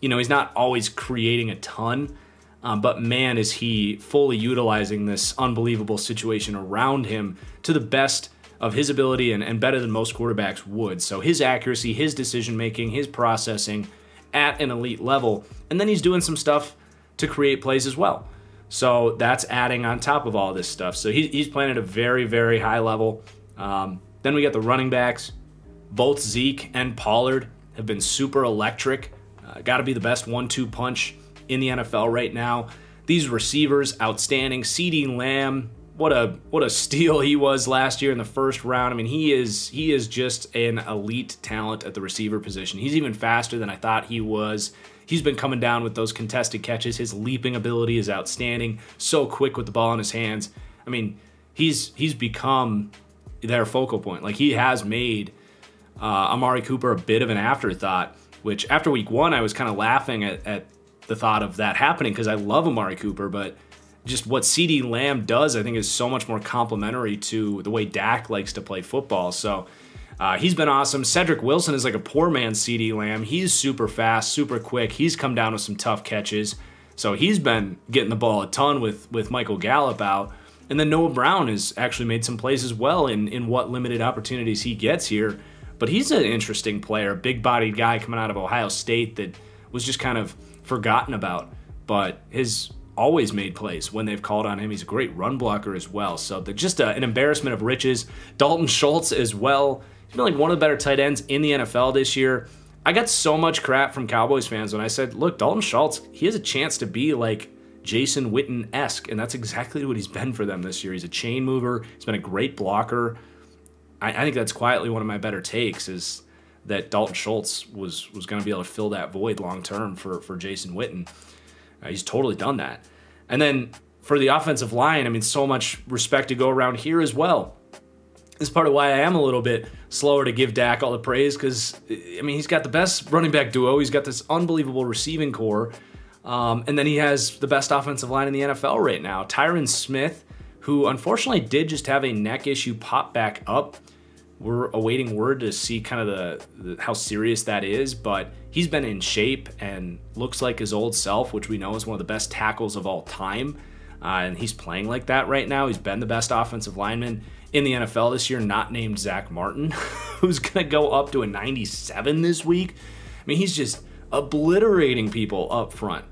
you know, he's not always creating a ton, Um, but man, is he fully utilizing this unbelievable situation around him to the best of his ability and, and better than most quarterbacks would. So his accuracy, his decision-making, his processing at an elite level. And then he's doing some stuff to create plays as well. So that's adding on top of all this stuff. So he, he's playing at a very, very high level. Um, then we got the running backs. Both Zeke and Pollard have been super electric. Uh, got to be the best one two punch in the N F L right now. These receivers, outstanding. CeeDee Lamb, what a what a steal he was last year in the first round. I mean, he is he is just an elite talent at the receiver position. He's even faster than I thought he was. He's been coming down with those contested catches. His leaping ability is outstanding. So quick with the ball in his hands. I mean, he's he's become their focal point. Like, he has made uh, Amari Cooper a bit of an afterthought, which after week one, I was kind of laughing at, at the thought of that happening because I love Amari Cooper, but just what CeeDee Lamb does, I think, is so much more complimentary to the way Dak likes to play football. So uh, he's been awesome. Cedric Wilson is like a poor man's CeeDee Lamb. He's super fast, super quick. He's come down with some tough catches. So he's been getting the ball a ton with, with Michael Gallup out. And then Noah Brown has actually made some plays as well in, in what limited opportunities he gets here. But he's an interesting player, big-bodied guy coming out of Ohio State that was just kind of forgotten about, but has always made plays when they've called on him. He's a great run blocker as well. So they're just a, an embarrassment of riches. Dalton Schultz as well. He's been like one of the better tight ends in the N F L this year. I got so much crap from Cowboys fans when I said, look, Dalton Schultz, he has a chance to be like Jason Witten-esque, and that's exactly what he's been for them this year. He's a chain mover. He's been a great blocker. I, I think that's quietly one of my better takes is that Dalton Schultz was was going to be able to fill that void long-term for, for Jason Witten. Uh, he's totally done that. And then for the offensive line, I mean, so much respect to go around here as well. It's part of why I am a little bit slower to give Dak all the praise, because, I mean, he's got the best running back duo. He's got this unbelievable receiving core. Um, and then he has the best offensive line in the N F L right now. Tyron Smith, who unfortunately did just have a neck issue pop back up. We're awaiting word to see kind of the, the how serious that is, but he's been in shape and looks like his old self, which we know is one of the best tackles of all time. Uh, and he's playing like that right now. He's been the best offensive lineman in the N F L this year, not named Zach Martin, who's going to go up to a ninety-seven this week. I mean, he's just obliterating people up front.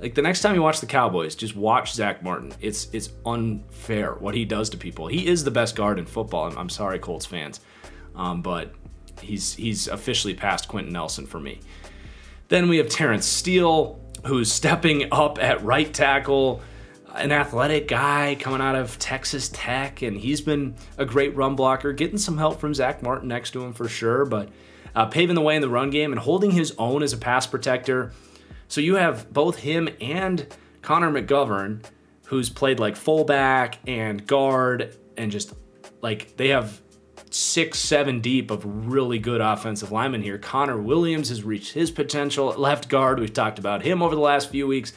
Like, the next time you watch the Cowboys, just watch Zach Martin. It's it's unfair what he does to people. He is the best guard in football. I'm, I'm sorry, Colts fans, um, but he's he's officially past Quentin Nelson for me. Then we have Terrence Steele, who's stepping up at right tackle, an athletic guy coming out of Texas Tech, and he's been a great run blocker, getting some help from Zach Martin next to him for sure, but uh, paving the way in the run game and holding his own as a pass protector. So you have both him and Connor McGovern, who's played like fullback and guard, and just like they have six, seven deep of really good offensive linemen here. Connor Williams has reached his potential at left guard. We've talked about him over the last few weeks.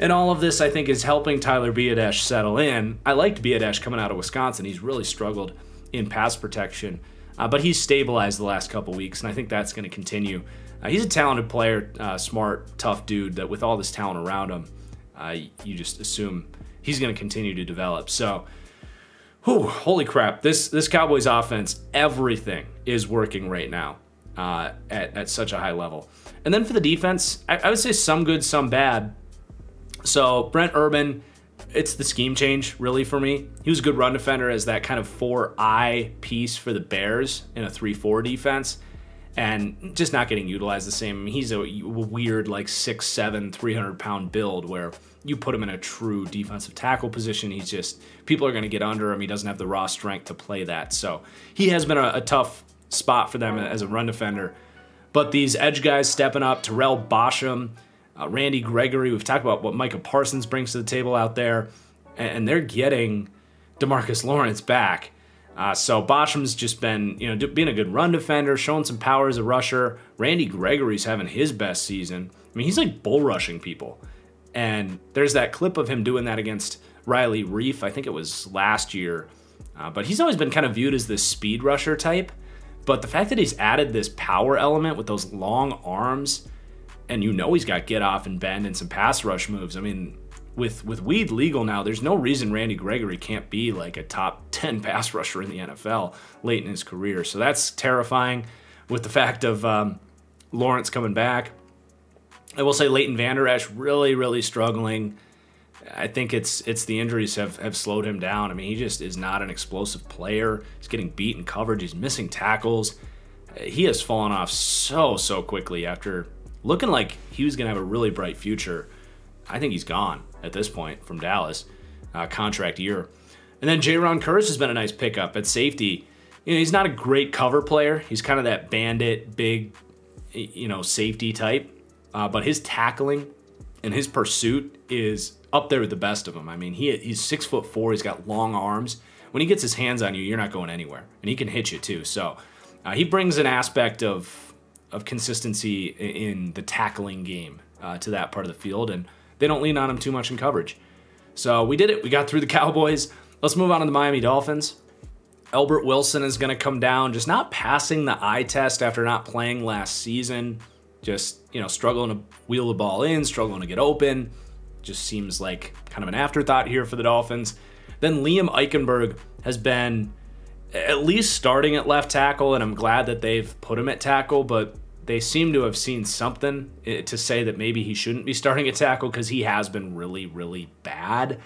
And all of this, I think, is helping Tyler Biadasz settle in. I liked Biadasz coming out of Wisconsin. He's really struggled in pass protection, uh, but he's stabilized the last couple weeks, and I think that's going to continue. Uh, he's a talented player, uh, smart, tough dude that with all this talent around him, uh, you just assume he's going to continue to develop. So, whew, holy crap, this, this Cowboys offense, everything is working right now uh, at, at such a high level. And then for the defense, I, I would say some good, some bad. So Brent Urban, it's the scheme change really for me. He was a good run defender as that kind of four eye piece for the Bears in a three four defense, and just not getting utilized the same. He's a weird like six seven, three hundred pound build where you put him in a true defensive tackle position, he's just, people are going to get under him. He doesn't have the raw strength to play that. So he has been a, a tough spot for them as a run defender. But these edge guys stepping up, Terrell Basham, Uh, Randy Gregory, we've talked about what Micah Parsons brings to the table out there, and, and they're getting DeMarcus Lawrence back. Uh, so Basham's just been, you know, being a good run defender, showing some power as a rusher. Randy Gregory's having his best season. I mean, he's like bull rushing people. And there's that clip of him doing that against Riley Reef. I think it was last year. Uh, but he's always been kind of viewed as this speed rusher type. But the fact that he's added this power element with those long arms, and you know he's got get off and bend and some pass rush moves. I mean, with with weed legal now, there's no reason Randy Gregory can't be like a top ten pass rusher in the N F L late in his career. So that's terrifying with the fact of um, Lawrence coming back. I will say Leighton Vander Esch really, really struggling. I think it's it's the injuries have, have slowed him down. I mean, he just is not an explosive player. He's getting beat in coverage. He's missing tackles. He has fallen off so, so quickly after looking like he was going to have a really bright future. I think he's gone at this point from Dallas, uh, contract year. And then J-Ron Curse has been a nice pickup at safety. You know, he's not a great cover player. He's kind of that bandit, big, you know, safety type. Uh, but his tackling and his pursuit is up there with the best of them. I mean, he he's six foot four. He's got long arms. When he gets his hands on you, you're not going anywhere. And he can hit you too. So uh, he brings an aspect of of consistency in the tackling game uh, to that part of the field, and they don't lean on him too much in coverage. So we did it. We got through the Cowboys. Let's move on to the Miami Dolphins. Elbert Wilson is going to come down, just not passing the eye test after not playing last season. Just, you know, struggling to wheel the ball in, struggling to get open. Just seems like kind of an afterthought here for the Dolphins. Then Liam Eichenberg has been at least starting at left tackle, and I'm glad that they've put him at tackle, but they seem to have seen something to say that maybe he shouldn't be starting at tackle because he has been really, really bad.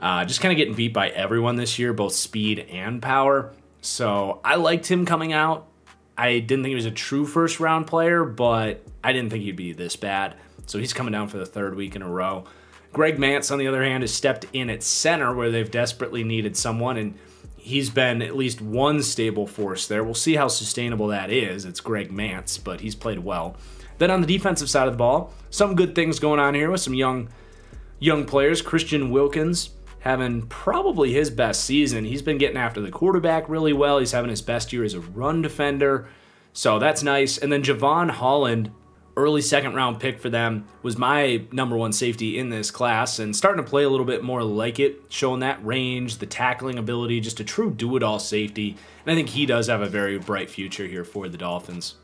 Uh, just kind of getting beat by everyone this year, both speed and power. So I liked him coming out. I didn't think he was a true first-round player, but I didn't think he'd be this bad. So he's coming down for the third week in a row. Greg Mantz, on the other hand, has stepped in at center where they've desperately needed someone, and he's been at least one stable force there. We'll see how sustainable that is. It's Greg Mantz, but he's played well. Then on the defensive side of the ball, some good things going on here with some young young players. Christian Wilkins having probably his best season. He's been getting after the quarterback really well. He's having his best year as a run defender, so that's nice. And then Javon Holland, early second round pick for them, was my number one safety in this class and starting to play a little bit more like it, showing that range, the tackling ability, just a true do-it-all safety. And I think he does have a very bright future here for the Dolphins.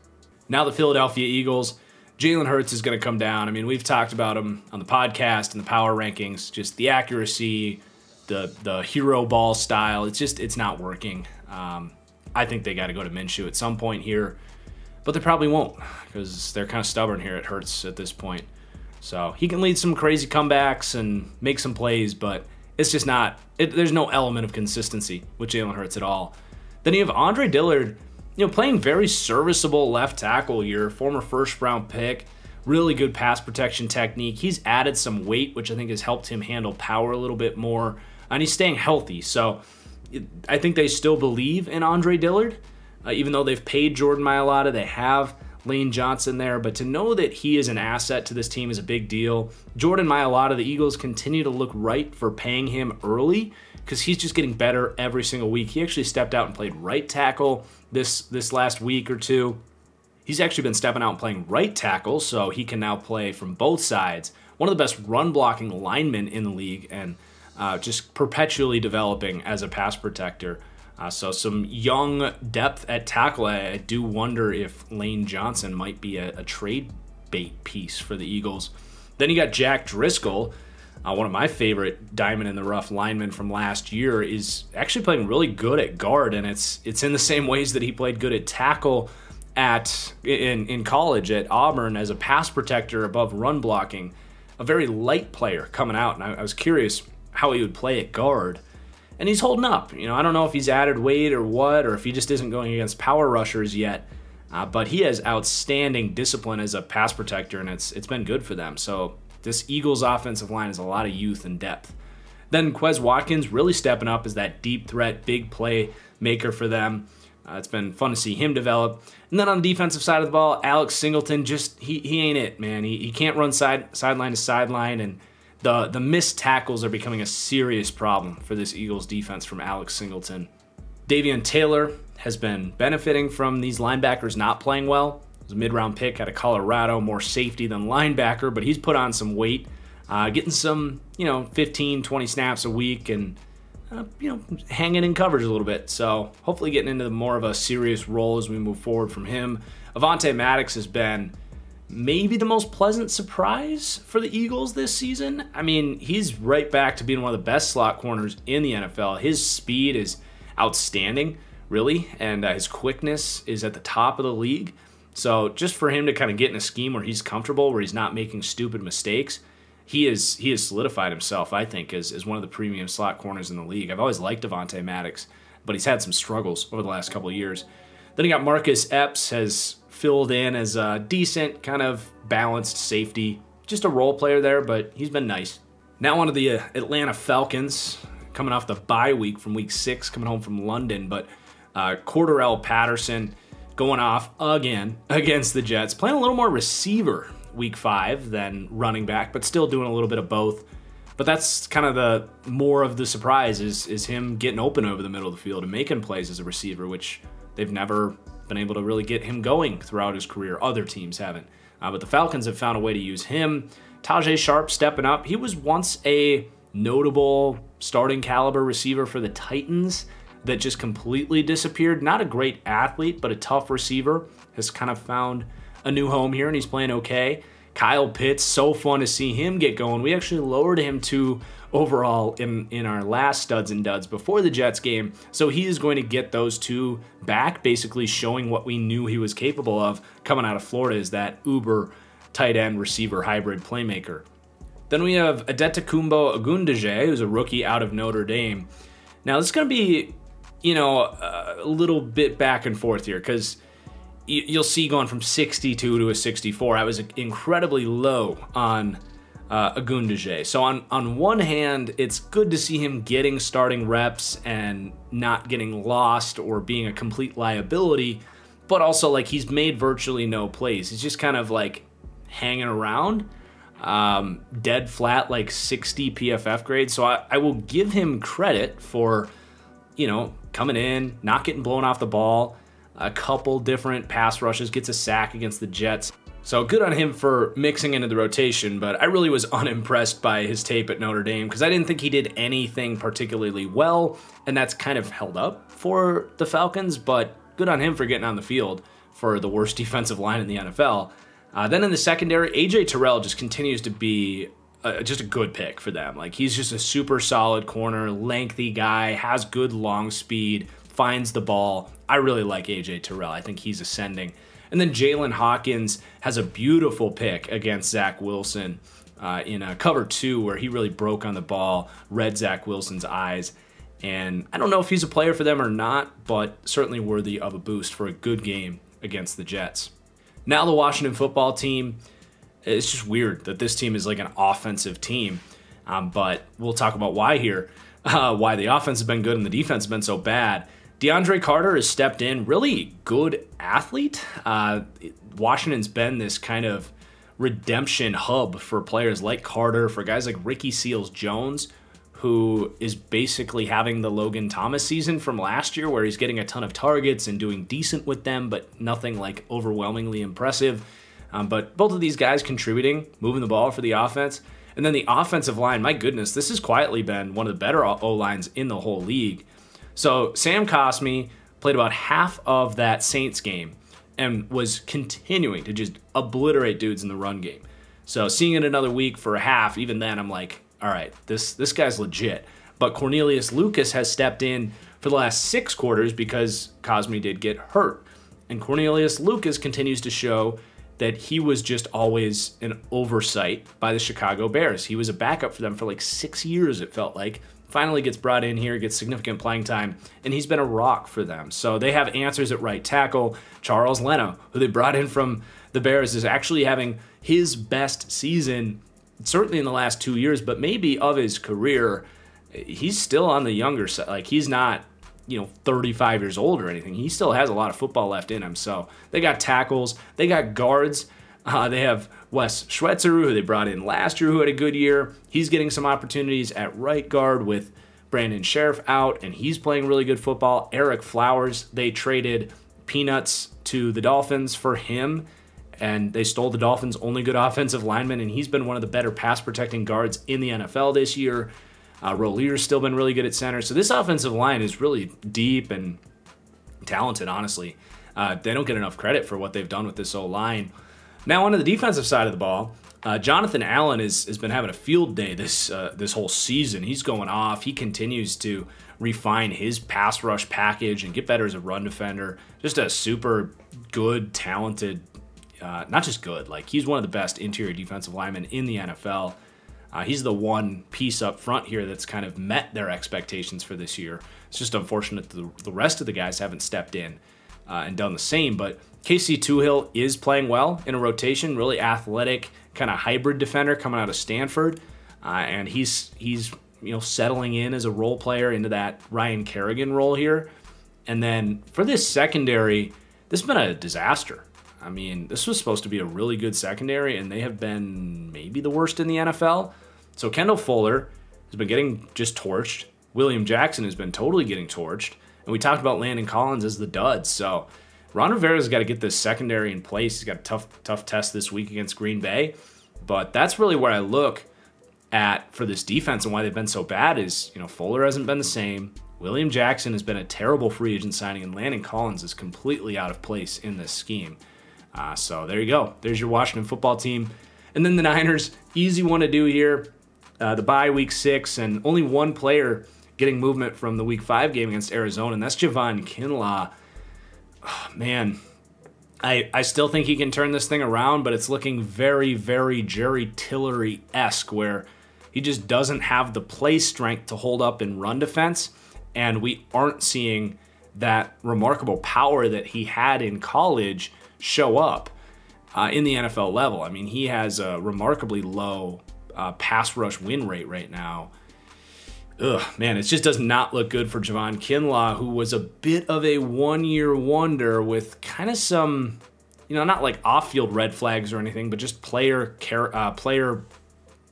Now the Philadelphia Eagles, Jalen Hurts is going to come down. I mean, we've talked about him on the podcast and the power rankings, just the accuracy, the the hero ball style. It's just, it's not working. Um, I think they got to go to Minshew at some point here, but they probably won't because they're kind of stubborn here at Hurts at this point. So he can lead some crazy comebacks and make some plays, but it's just not, it, there's no element of consistency with Jalen Hurts at all. Then you have Andre Dillard, you know, playing very serviceable left tackle here, former first round pick, really good pass protection technique. He's added some weight, which I think has helped him handle power a little bit more, and he's staying healthy. So it, I think they still believe in Andre Dillard. Uh, even though they've paid Jordan Mailata, they have Lane Johnson there, but to know that he is an asset to this team is a big deal. Jordan Mailata, the Eagles continue to look right for paying him early because he's just getting better every single week. He actually stepped out and played right tackle this, this last week or two. He's actually been stepping out and playing right tackle, so he can now play from both sides. One of the best run-blocking linemen in the league and uh, just perpetually developing as a pass protector. Uh, so some young depth at tackle. I, I do wonder if Lane Johnson might be a, a trade bait piece for the Eagles. Then you got Jack Driscoll, uh, one of my favorite diamond in the rough linemen from last year, is actually playing really good at guard, and it's it's in the same ways that he played good at tackle at in, in college at Auburn as a pass protector above run blocking. A very light player coming out, and I, I was curious how he would play at guard. And he's holding up. You know, I don't know if he's added weight or what, or if he just isn't going against power rushers yet. Uh, but he has outstanding discipline as a pass protector, and it's it's been good for them. So this Eagles offensive line is a lot of youth and depth. Then Quez Watkins really stepping up as that deep threat, big play maker for them. Uh, it's been fun to see him develop. And then on the defensive side of the ball, Alex Singleton, just he he ain't it, man. He he can't run side sideline to sideline, and The, the missed tackles are becoming a serious problem for this Eagles defense from Alex Singleton. Davion Taylor has been benefiting from these linebackers not playing well. He was a mid-round pick out of Colorado, more safety than linebacker, but he's put on some weight, uh, getting some, you know, fifteen, twenty snaps a week and, uh, you know, hanging in coverage a little bit. So hopefully getting into more of a serious role as we move forward from him. Avonte Maddox has been maybe the most pleasant surprise for the Eagles this season. I mean, he's right back to being one of the best slot corners in the N F L. His speed is outstanding, really, and uh, his quickness is at the top of the league. So just for him to kind of get in a scheme where he's comfortable, where he's not making stupid mistakes, he is he has solidified himself, I think, as, as one of the premium slot corners in the league. I've always liked Avonte Maddox, but he's had some struggles over the last couple of years. Then you got Marcus Epps has filled in as a decent kind of balanced safety, just a role player there, but he's been nice. Now onto the Atlanta Falcons, coming off the bye week from week six, coming home from London, but uh, Cordarrelle Patterson going off again against the Jets, playing a little more receiver week five than running back, but still doing a little bit of both. But that's kind of the more of the surprise is, is him getting open over the middle of the field and making plays as a receiver, which they've never been able to really get him going throughout his career. Other teams haven't, uh, but the Falcons have found a way to use him. Tajay Sharp stepping up. He was once a notable starting caliber receiver for the Titans that just completely disappeared. Not a great athlete, but a tough receiver, has kind of found a new home here, and he's playing okay. Kyle Pitts, so fun to see him get going. We actually lowered him to overall in, in our last studs and duds before the Jets game. So he is going to get those two back, basically showing what we knew he was capable of coming out of Florida, is that uber tight end receiver hybrid playmaker. Then we have Adetokunbo Agundeje, who's a rookie out of Notre Dame. Now this is going to be, you know, a little bit back and forth here, because you'll see going from sixty-two to a sixty-four. I was incredibly low on Uh, Agundeje. So on, on one hand, it's good to see him getting starting reps and not getting lost or being a complete liability, but also like he's made virtually no plays. He's just kind of like hanging around. um, dead flat, like sixty P F F grade. So I, I will give him credit for, you know, coming in, not getting blown off the ball, a couple different pass rushes, gets a sack against the Jets. So good on him for mixing into the rotation, but I really was unimpressed by his tape at Notre Dame because I didn't think he did anything particularly well, and that's kind of held up for the Falcons, but good on him for getting on the field for the worst defensive line in the N F L. Uh, then in the secondary, A J Terrell just continues to be a, just a good pick for them. Like, he's just a super solid corner, lengthy guy, has good long speed, finds the ball. I really like A J Terrell. I think he's ascending. And then Jalen Hawkins has a beautiful pick against Zach Wilson uh, in a cover two where he really broke on the ball, read Zach Wilson's eyes. And I don't know if he's a player for them or not, but certainly worthy of a boost for a good game against the Jets. Now the Washington football team, it's just weird that this team is like an offensive team, um, but we'll talk about why here, uh, why the offense has been good and the defense has been so bad. DeAndre Carter has stepped in, really good athlete. Uh, Washington's been this kind of redemption hub for players like Carter, for guys like Ricky Seals-Jones, who is basically having the Logan Thomas season from last year where he's getting a ton of targets and doing decent with them, but nothing like overwhelmingly impressive. Um, but both of these guys contributing, moving the ball for the offense. And then the offensive line, my goodness, this has quietly been one of the better O-lines in the whole league. So Sam Cosmi played about half of that Saints game and was continuing to just obliterate dudes in the run game. So seeing it another week for a half, even then I'm like, all right, this, this guy's legit. But Cornelius Lucas has stepped in for the last six quarters because Cosmi did get hurt. And Cornelius Lucas continues to show that he was just always an oversight by the Chicago Bears. He was a backup for them for like six years, it felt like. Finally gets brought in here, gets significant playing time, and he's been a rock for them. So they have answers at right tackle. Charles Leno, who they brought in from the Bears, is actually having his best season, certainly in the last two years, but maybe of his career. He's still on the younger side. Like, he's not, you know, thirty-five years old or anything. He still has a lot of football left in him. So they got tackles. They got guards. Uh, they have Wes Schweitzer, who they brought in last year, who had a good year. He's getting some opportunities at right guard with Brandon Sheriff out, and he's playing really good football. Eric Flowers, they traded peanuts to the Dolphins for him, and they stole the Dolphins' only good offensive lineman, and he's been one of the better pass-protecting guards in the N F L this year. Uh, Rollier's still been really good at center. So this offensive line is really deep and talented, honestly. Uh, they don't get enough credit for what they've done with this O-line. Now onto the defensive side of the ball, uh, Jonathan Allen is, has been having a field day this uh, this whole season. He's going off. He continues to refine his pass rush package and get better as a run defender. Just a super good, talented, uh, not just good, like he's one of the best interior defensive linemen in the N F L. Uh, he's the one piece up front here that's kind of met their expectations for this year. It's just unfortunate the, the rest of the guys haven't stepped in Uh, and done the same, but K C Tuhill is playing well in a rotation, really athletic, kind of hybrid defender coming out of Stanford, uh, and he's he's you know settling in as a role player into that Ryan Kerrigan role here. And then for this secondary, this has been a disaster. I mean, this was supposed to be a really good secondary, and they have been maybe the worst in the N F L. So Kendall Fuller has been getting just torched. William Jackson has been totally getting torched. And we talked about Landon Collins as the dud. So Ron Rivera's got to get this secondary in place. He's got a tough, tough test this week against Green Bay. But that's really where I look at for this defense and why they've been so bad is, you know, Fuller hasn't been the same. William Jackson has been a terrible free agent signing, and Landon Collins is completely out of place in this scheme. Uh, so there you go. There's your Washington football team. And then the Niners, easy one to do here. Uh, the bye week six, and only one player getting movement from the week five game against Arizona, and that's Javon Kinlaw. Oh, man, I, I still think he can turn this thing around, but it's looking very, very Jerry Tillery-esque, where he just doesn't have the play strength to hold up in run defense, and we aren't seeing that remarkable power that he had in college show up uh, in the N F L level. I mean, he has a remarkably low uh, pass rush win rate right now. Ugh, man, it just does not look good for Javon Kinlaw, who was a bit of a one-year wonder with kind of some you know, not like off-field red flags or anything, but just player care, uh, player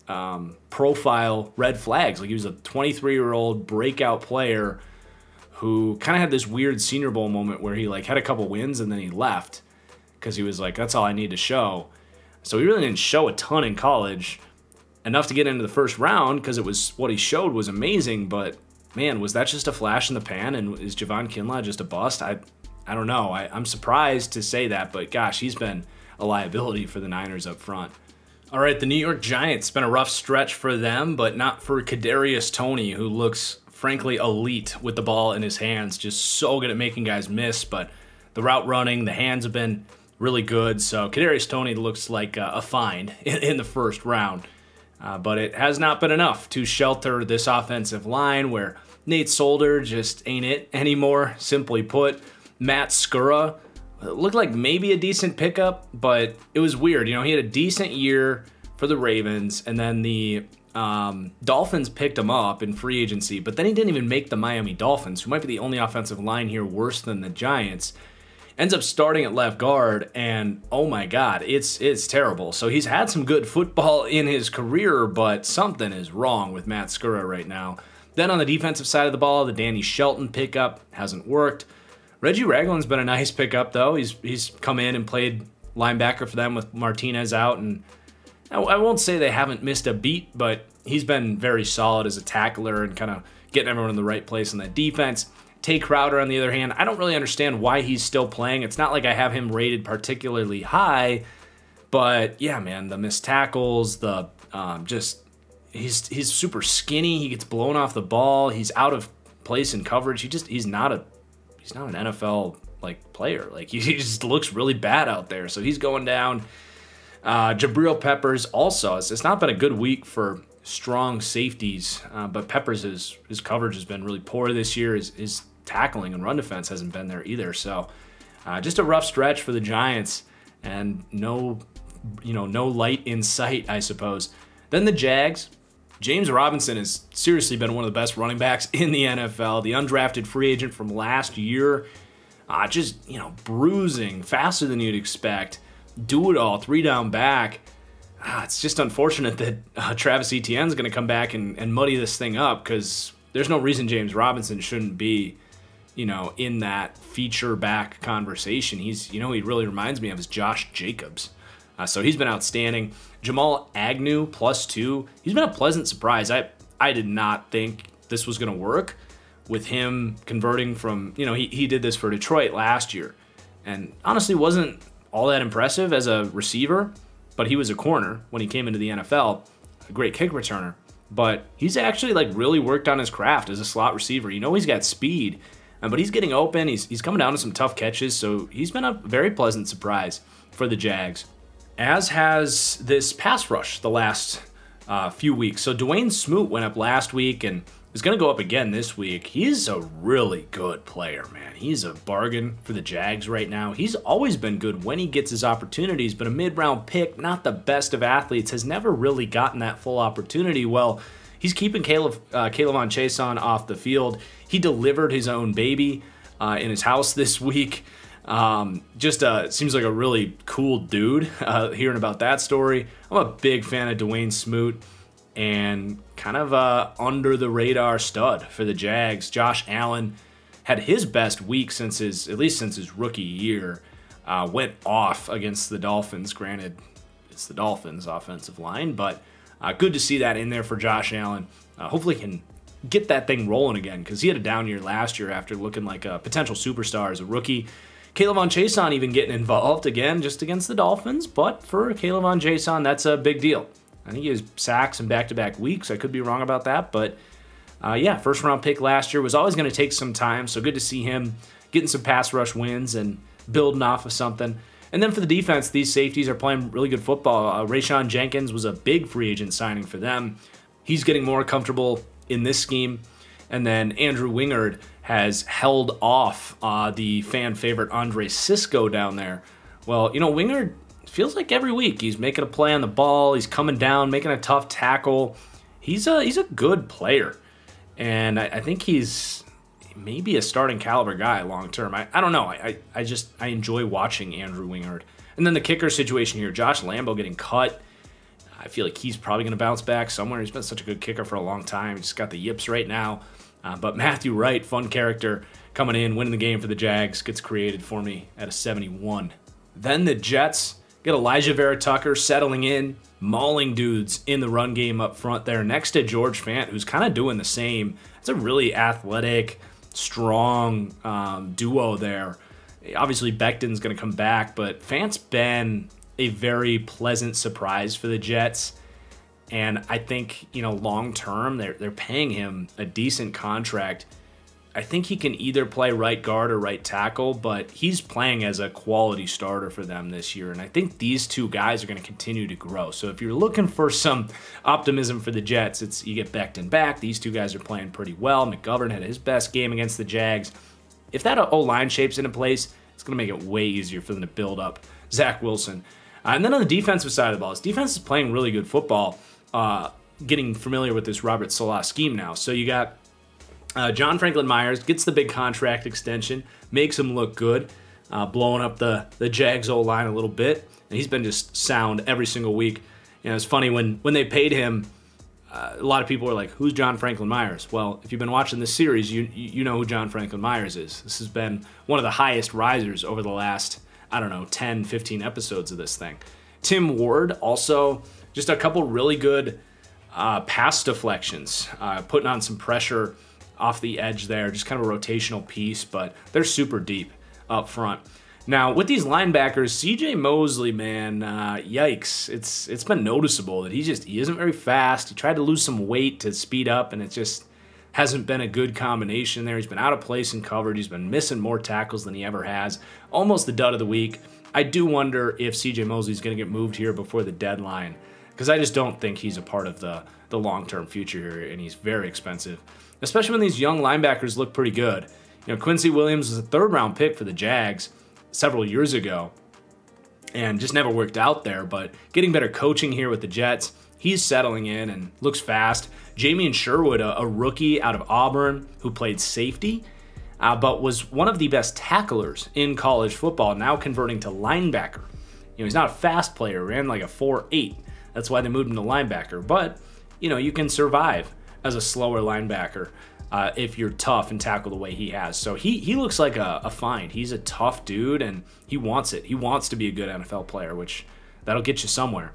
um, profile red flags. Like, he was a twenty-three-year-old breakout player who kind of had this weird Senior Bowl moment where he like had a couple wins and then he left because he was like, that's all I need to show. So he really didn't show a ton in college, enough to get into the first round because it was what he showed was amazing. But man, was that just a flash in the pan? And is Javon Kinlaw just a bust? I, I don't know. I, I'm surprised to say that, but gosh, he's been a liability for the Niners up front. All right, the New York Giants, been a rough stretch for them, but not for Kadarius Toney, who looks frankly elite with the ball in his hands, just so good at making guys miss. But the route running, the hands have been really good. So Kadarius Toney looks like a find in the first round. Uh, but it has not been enough to shelter this offensive line where Nate Solder just ain't it anymore, simply put. Matt Skura looked like maybe a decent pickup, but it was weird. You know, he had a decent year for the Ravens, and then the um, Dolphins picked him up in free agency, but then he didn't even make the Miami Dolphins, who might be the only offensive line here worse than the Giants. Ends up starting at left guard, and oh my God, it's it's terrible. So he's had some good football in his career, but something is wrong with Matt Skura right now. Then on the defensive side of the ball, the Danny Shelton pickup hasn't worked. Reggie Ragland's been a nice pickup, though. He's he's come in and played linebacker for them with Martinez out, and I, I won't say they haven't missed a beat, but he's been very solid as a tackler and kind of getting everyone in the right place on that defense. Tay Crowder, on the other hand, I don't really understand why he's still playing. It's not like I have him rated particularly high, but yeah, man, the missed tackles, the um, just he's he's super skinny. He gets blown off the ball. He's out of place in coverage. He just he's not a he's not an N F L like player. Like he, he just looks really bad out there. So he's going down. Uh, Jabril Peppers also. It's, it's not been a good week for strong safeties, uh, but Peppers his his coverage has been really poor this year. His, his tackling and run defense hasn't been there either. So uh, just a rough stretch for the Giants, and no, you know, no light in sight, I suppose. Then the Jags. James Robinson has seriously been one of the best running backs in the N F L. The undrafted free agent from last year, uh, just, you know, bruising faster than you'd expect. Do it all, three down back. Ah, it's just unfortunate that uh, Travis Etienne's going to come back and, and muddy this thing up, because there's no reason James Robinson shouldn't be, you know, in that feature back conversation. He's, you know, he really reminds me of his Josh Jacobs. Uh, so he's been outstanding. Jamal Agnew, plus two. He's been a pleasant surprise. I, I did not think this was going to work with him converting from, you know, he, he did this for Detroit last year and honestly wasn't all that impressive as a receiver, but he was a corner when he came into the N F L, a great kick returner. But he's actually like really worked on his craft as a slot receiver. You know, he's got speed, but he's getting open. He's, he's coming down to some tough catches. So he's been a very pleasant surprise for the Jags, as has this pass rush the last uh, few weeks. So Dwayne Smoot went up last week and is going to go up again this week. He's a really good player, man. He's a bargain for the Jags right now. He's always been good when he gets his opportunities, but a mid-round pick, not the best of athletes, has never really gotten that full opportunity. Well, he's keeping Caleb, uh, K'Lavon Chase on off the field. He delivered his own baby uh, in his house this week. Um, just uh, seems like a really cool dude, uh, hearing about that story. I'm a big fan of Dwayne Smoot, and kind of a under-the-radar stud for the Jags. Josh Allen had his best week since his, at least since his rookie year, uh, went off against the Dolphins. Granted, it's the Dolphins' offensive line, but uh, good to see that in there for Josh Allen. Uh, hopefully he can get that thing rolling again, because he had a down year last year after looking like a potential superstar as a rookie. K'Lavon Chase even getting involved again, just against the Dolphins, but for K'Lavon Chase, that's a big deal. I think he has sacks in back-to-back weeks. I could be wrong about that, but uh, yeah, first-round pick last year was always going to take some time, so good to see him getting some pass rush wins and building off of something. And then for the defense, these safeties are playing really good football. Uh, Rayshon Jenkins was a big free agent signing for them. He's getting more comfortable in this scheme. And then Andrew Wingard has held off uh, the fan-favorite Andre Cisco down there. Well, you know, Wingard feels like every week he's making a play on the ball. He's coming down, making a tough tackle. He's a, he's a good player. And I, I think he's maybe a starting caliber guy long-term. I, I don't know. I, I, I just, I enjoy watching Andrew Wingard. And then the kicker situation here, Josh Lambo getting cut. I feel like he's probably going to bounce back somewhere. He's been such a good kicker for a long time. He's got the yips right now. Uh, but Matthew Wright, fun character, coming in, winning the game for the Jags, gets created for me at a seventy-one. Then the Jets get Elijah Vera Tucker settling in, mauling dudes in the run game up front there next to George Fant, who's kind of doing the same. It's a really athletic, strong um, duo there. Obviously, Becton's going to come back, but Fant's been a very pleasant surprise for the Jets. And I think, you know, long term, they're, they're paying him a decent contract. I think he can either play right guard or right tackle, but he's playing as a quality starter for them this year. And I think these two guys are going to continue to grow. So if you're looking for some optimism for the Jets, it's you get Becton back. These two guys are playing pretty well. McGovern had his best game against the Jags. If that O-line shapes into place, it's going to make it way easier for them to build up Zach Wilson. Uh, and then on the defensive side of the ball, his defense is playing really good football, uh, getting familiar with this Robert Salah scheme now. So you got... Uh, John Franklin Myers gets the big contract extension, makes him look good, uh, blowing up the, the Jags O-line a little bit. And he's been just sound every single week. You know, it's funny, when, when they paid him, uh, a lot of people were like, who's John Franklin Myers? Well, if you've been watching this series, you, you know who John Franklin Myers is. This has been one of the highest risers over the last, I don't know, ten, fifteen episodes of this thing. Tim Ward also, just a couple really good uh, pass deflections, uh, putting on some pressure off the edge there, just kind of a rotational piece, but they're super deep up front. Now, with these linebackers, C J Mosley, man, uh, yikes. It's It's been noticeable that he just he isn't very fast. He tried to lose some weight to speed up, and it just hasn't been a good combination there. He's been out of place and covered. He's been missing more tackles than he ever has. Almost the dud of the week. I do wonder if C J Mosley's going to get moved here before the deadline, because I just don't think he's a part of the, the long-term future here, and he's very expensive, especially when these young linebackers look pretty good. You know, Quincy Williams was a third-round pick for the Jags several years ago and just never worked out there, but getting better coaching here with the Jets, he's settling in and looks fast. Jamien Sherwood, a, a rookie out of Auburn who played safety, uh, but was one of the best tacklers in college football, now converting to linebacker. You know, he's not a fast player, ran like a four eight. That's why they moved him to linebacker. But, you know, you can survive as a slower linebacker uh, if you're tough and tackle the way he has. So he he looks like a, a find. He's a tough dude, and he wants it. He wants to be a good N F L player, which that'll get you somewhere.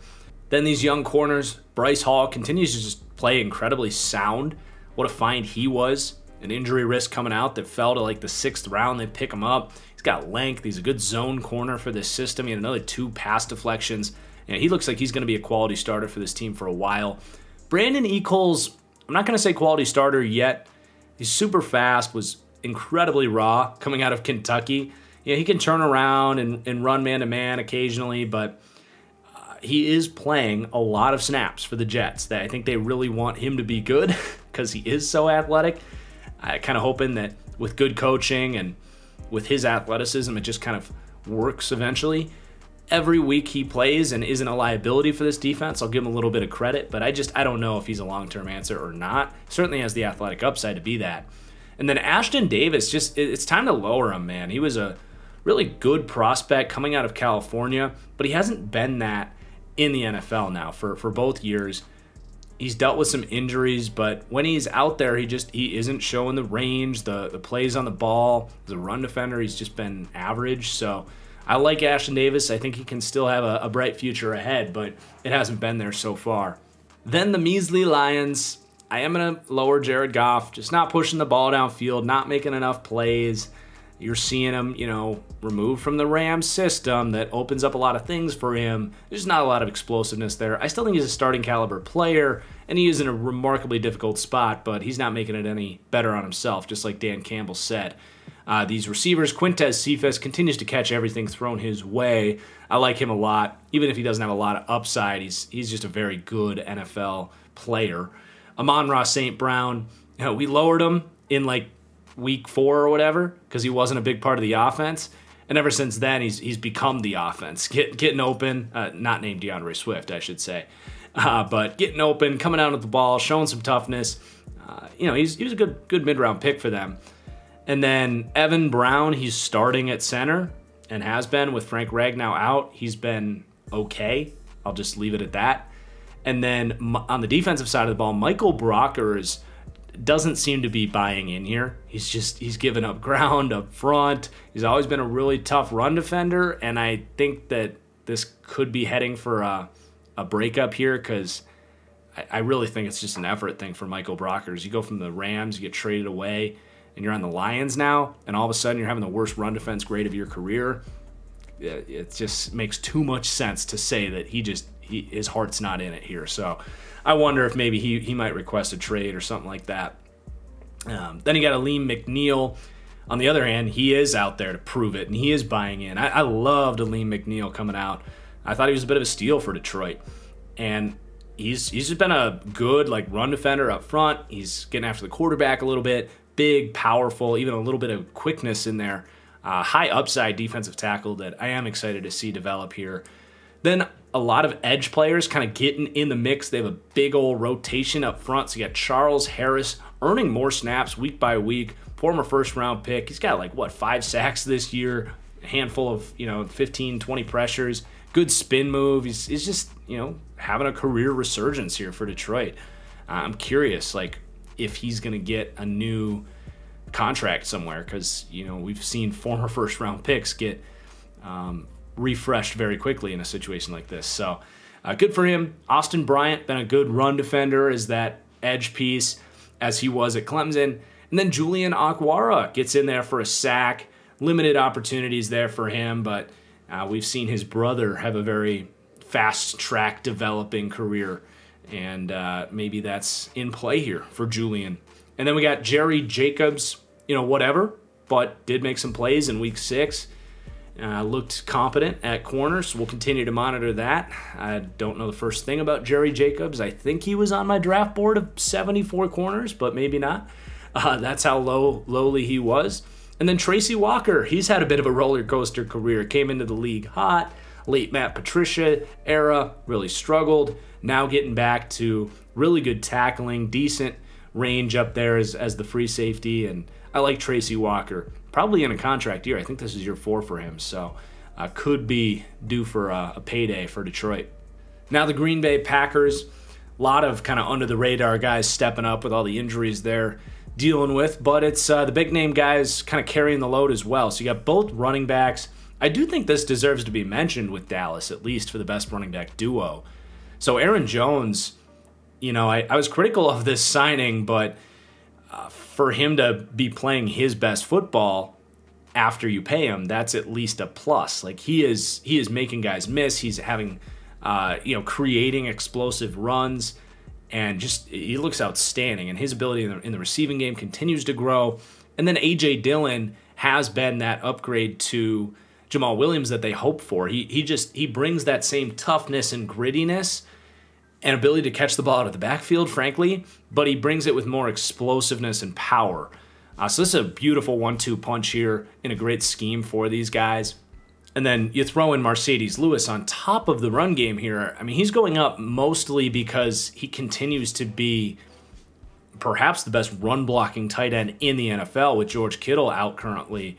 Then these young corners, Bryce Hall continues to just play incredibly sound. What a find he was. An injury risk coming out that fell to like the sixth round. They pick him up. He's got length. He's a good zone corner for this system. He had another two pass deflections. You know, he looks like he's going to be a quality starter for this team for a while. Brandon Echols, I'm not going to say quality starter yet. He's super fast, was incredibly raw coming out of Kentucky. You know, he can turn around and, and run man-to-man occasionally, but uh, he is playing a lot of snaps for the Jets. That I think they really want him to be good because he is so athletic. I kind of hoping that with good coaching and with his athleticism, it just kind of works eventually. Every week he plays and isn't a liability for this defense, I'll give him a little bit of credit, but I just, I don't know if he's a long-term answer or not. Certainly has the athletic upside to be that. And then Ashton Davis, just, it's time to lower him, man. He was a really good prospect coming out of California, but he hasn't been that in the N F L now for, for both years. He's dealt with some injuries, but when he's out there, he just, he isn't showing the range, the, the plays on the ball. As a run defender, he's just been average, so... I like Ashton Davis. I think he can still have a, a bright future ahead, but it hasn't been there so far. Then the measly Lions. I am going to lower Jared Goff, just not pushing the ball downfield, not making enough plays. You're seeing him, you know, removed from the Rams system that opens up a lot of things for him. There's not a lot of explosiveness there. I still think he's a starting caliber player, and he is in a remarkably difficult spot, but he's not making it any better on himself, just like Dan Campbell said. Uh, these receivers, Quintez Cephus continues to catch everything thrown his way. I like him a lot. Even if he doesn't have a lot of upside, he's he's just a very good N F L player. Amon-Ra Saint Brown, you know, we lowered him in like week four or whatever because he wasn't a big part of the offense. And ever since then, he's he's become the offense, Get, getting open, uh, not named DeAndre Swift, I should say, uh, but getting open, coming out with the ball, showing some toughness. Uh, you know, he's, he was a good, good mid-round pick for them. And then Evan Brown, he's starting at center. and has been with Frank Ragnow out. He's been okay. I'll just leave it at that. And then on the defensive side of the ball, Michael Brockers doesn't seem to be buying in here. He's just, he's given up ground up front. He's always been a really tough run defender, and I think that this could be heading for a, a breakup here, because I, I really think it's just an effort thing for Michael Brockers. You go from the Rams, you get traded away, and you're on the Lions now, and all of a sudden you're having the worst run defense grade of your career. It, it just makes too much sense to say that he just, he, his heart's not in it here. So I wonder if maybe he, he might request a trade or something like that. Um, then you got Aleem McNeil. On the other hand, he is out there to prove it, and he is buying in. I, I loved Aleem McNeil coming out. I thought he was a bit of a steal for Detroit. And he's, he's just been a good like run defender up front. He's getting after the quarterback a little bit. Big, powerful, even a little bit of quickness in there. Uh, high upside defensive tackle that I am excited to see develop here. Then a lot of edge players kind of getting in the mix. They have a big old rotation up front. So you got Charles Harris earning more snaps week by week, former first round pick. He's got like, what, five sacks this year, a handful of, you know, fifteen, twenty pressures, good spin move. He's, he's just, you know, having a career resurgence here for Detroit. Uh, I'm curious, like, if he's going to get a new contract somewhere, because, you know, we've seen former first round picks get, um, refreshed very quickly in a situation like this. So uh, good for him. Austin Bryant, been a good run defender as that edge piece as he was at Clemson. And then Julian Okwara gets in there for a sack. Limited opportunities there for him, but uh, we've seen his brother have a very fast track developing career, and uh, maybe that's in play here for Julian. And then we got Jerry Jacobs, you know, whatever, but did make some plays in week six. Uh, looked competent at corner, so we'll continue to monitor that. I don't know the first thing about Jerry Jacobs. I think he was on my draft board of seventy-four corners, but maybe not. Uh, that's how low lowly he was. And then Tracy Walker, he's had a bit of a roller coaster career. Came into the league hot, late Matt Patricia era, really struggled. Now getting back to really good tackling, decent range up there as, as the free safety, and I like Tracy Walker. Probably in a contract year. I think this is year four for him, so uh, could be due for a, a payday for Detroit. Now the Green Bay Packers, a lot of kind of under-the-radar guys stepping up with all the injuries they're dealing with, but it's uh, the big-name guys kind of carrying the load as well. So you got both running backs. I do think this deserves to be mentioned with Dallas, at least for the best running back duo. So Aaron Jones, you know, I, I was critical of this signing, but Uh, for him to be playing his best football after you pay him, that's at least a plus. Like, he is he is making guys miss. He's having, uh, you know, creating explosive runs, and just he looks outstanding. And his ability in the, in the receiving game continues to grow. And then A J Dillon has been that upgrade to Jamal Williams that they hope for. He he just he brings that same toughness and grittiness and ability to catch the ball out of the backfield, frankly, but he brings it with more explosiveness and power. Uh, so this is a beautiful one two punch here in a great scheme for these guys. And then you throw in Mercedes Lewis on top of the run game here. I mean, he's going up mostly because he continues to be perhaps the best run-blocking tight end in the N F L with George Kittle out currently.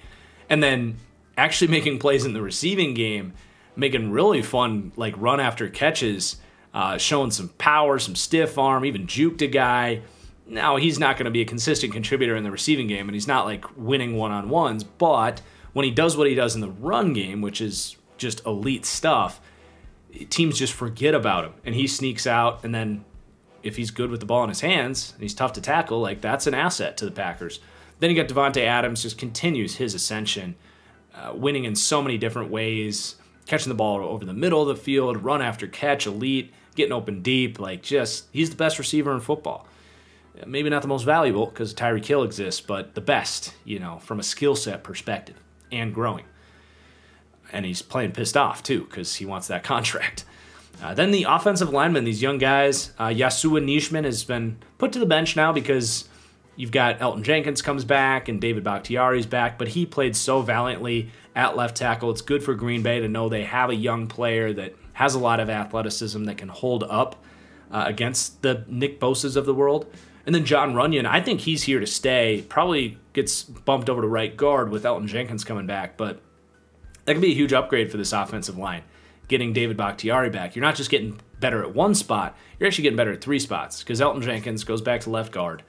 And then actually making plays in the receiving game, making really fun like run after catches. Uh, showing some power, some stiff arm, even juked a guy. Now, he's not going to be a consistent contributor in the receiving game, and he's not like winning one-on-ones, but when he does what he does in the run game, which is just elite stuff, teams just forget about him, and he sneaks out, and then if he's good with the ball in his hands, and he's tough to tackle, like, that's an asset to the Packers. Then you got Devontae Adams, just continues his ascension, uh, winning in so many different ways, catching the ball over the middle of the field, run after catch, elite, getting open deep, like just, he's the best receiver in football. Maybe not the most valuable because Tyreek Hill exists, but the best, you know, from a skill set perspective and growing. And he's playing pissed off too because he wants that contract. Uh, then the offensive linemen, these young guys, uh, Yasuah Neishman has been put to the bench now because you've got Elton Jenkins comes back and David Bakhtiari's back, but he played so valiantly at left tackle. It's good for Green Bay to know they have a young player that has a lot of athleticism that can hold up uh, against the Nick Bosa's of the world. And then John Runyon, I think he's here to stay. Probably gets bumped over to right guard with Elton Jenkins coming back, but That could be a huge upgrade for this offensive line, getting David Bakhtiari back. You're not just getting better at one spot, you're actually getting better at three spots, because Elton Jenkins goes back to left guard,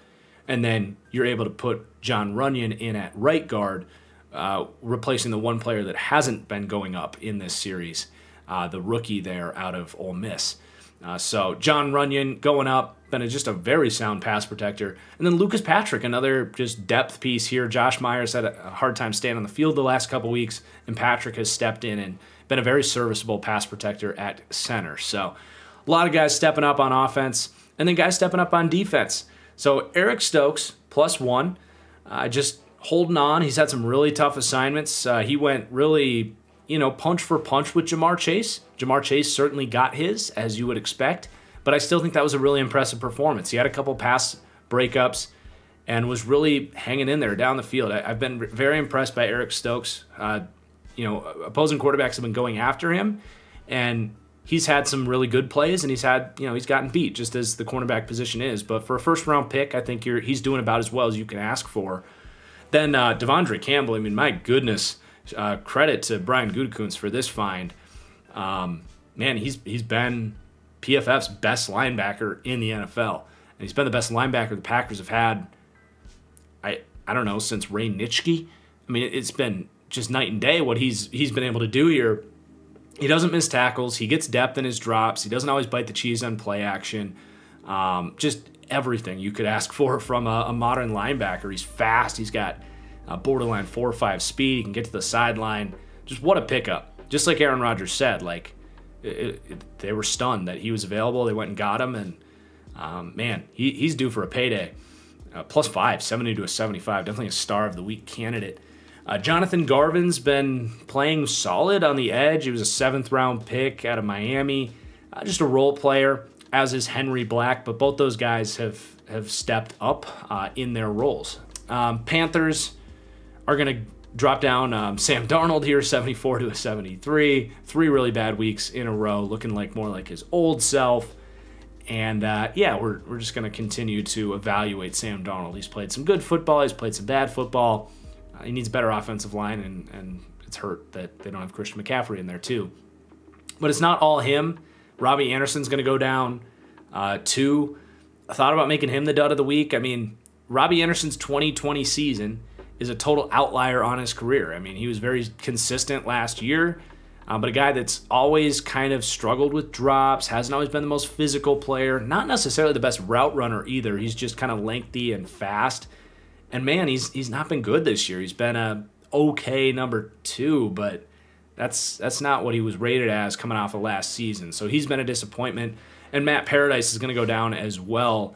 and then you're able to put John Runyon in at right guard, uh, replacing the one player that hasn't been going up in this series, uh, the rookie there out of Ole Miss. Uh, so John Runyon going up, been a, just a very sound pass protector. And then Lucas Patrick, another just depth piece here. Josh Myers had a hard time staying on the field the last couple weeks, and Patrick has stepped in and been a very serviceable pass protector at center. So a lot of guys stepping up on offense, and then guys stepping up on defense. So Eric Stokes, plus one, uh, just holding on. He's had some really tough assignments. Uh, he went really... you know, punch for punch with Ja'Marr Chase. Ja'Marr Chase certainly got his, as you would expect, but I still think that was a really impressive performance. He had a couple pass breakups and was really hanging in there down the field. I, I've been very impressed by Eric Stokes. Uh, you know, opposing quarterbacks have been going after him, and he's had some really good plays, and he's had, you know, he's gotten beat, just as the cornerback position is. But for a first-round pick, I think you're, he's doing about as well as you can ask for. Then uh, Devondre Campbell, I mean, my goodness. Uh, credit to Brian Gutekunst for this find. Um, man, he's he's been P F F's best linebacker in the N F L, and he's been the best linebacker the Packers have had. I I don't know, since Ray Nitschke. I mean, it's been just night and day what he's he's been able to do here. He doesn't miss tackles. He gets depth in his drops. He doesn't always bite the cheese on play action. Um, just everything you could ask for from a, a modern linebacker. He's fast. He's got Uh, borderline four or five speed. He can get to the sideline. Just what a pickup. Just like Aaron Rodgers said, like it, it, they were stunned that he was available. They went and got him, and um, man, he, he's due for a payday. Uh, plus five, seventy to a seventy-five. Definitely a star of the week candidate. Uh, Jonathan Garvin's been playing solid on the edge. He was a seventh round pick out of Miami. Uh, just a role player, as is Henry Black, but both those guys have, have stepped up uh, in their roles. Um, Panthers are going to drop down um, Sam Darnold here, seventy-four to a seventy-three. Three really bad weeks in a row, looking like more like his old self. And uh, yeah, we're, we're just going to continue to evaluate Sam Darnold. He's played some good football. He's played some bad football. Uh, he needs better offensive line, and, and it's hurt that they don't have Christian McCaffrey in there too. But it's not all him. Robbie Anderson's going to go down uh, too. I thought about making him the dud of the week. I mean, Robbie Anderson's twenty twenty season is a total outlier on his career. I mean, he was very consistent last year, um, but a guy that's always kind of struggled with drops, hasn't always been the most physical player, not necessarily the best route runner either. He's just kind of lengthy and fast. And man, he's he's not been good this year. He's been a okay number two, but that's that's not what he was rated as coming off of last season. So he's been a disappointment. And Matt Paradise is going to go down as well.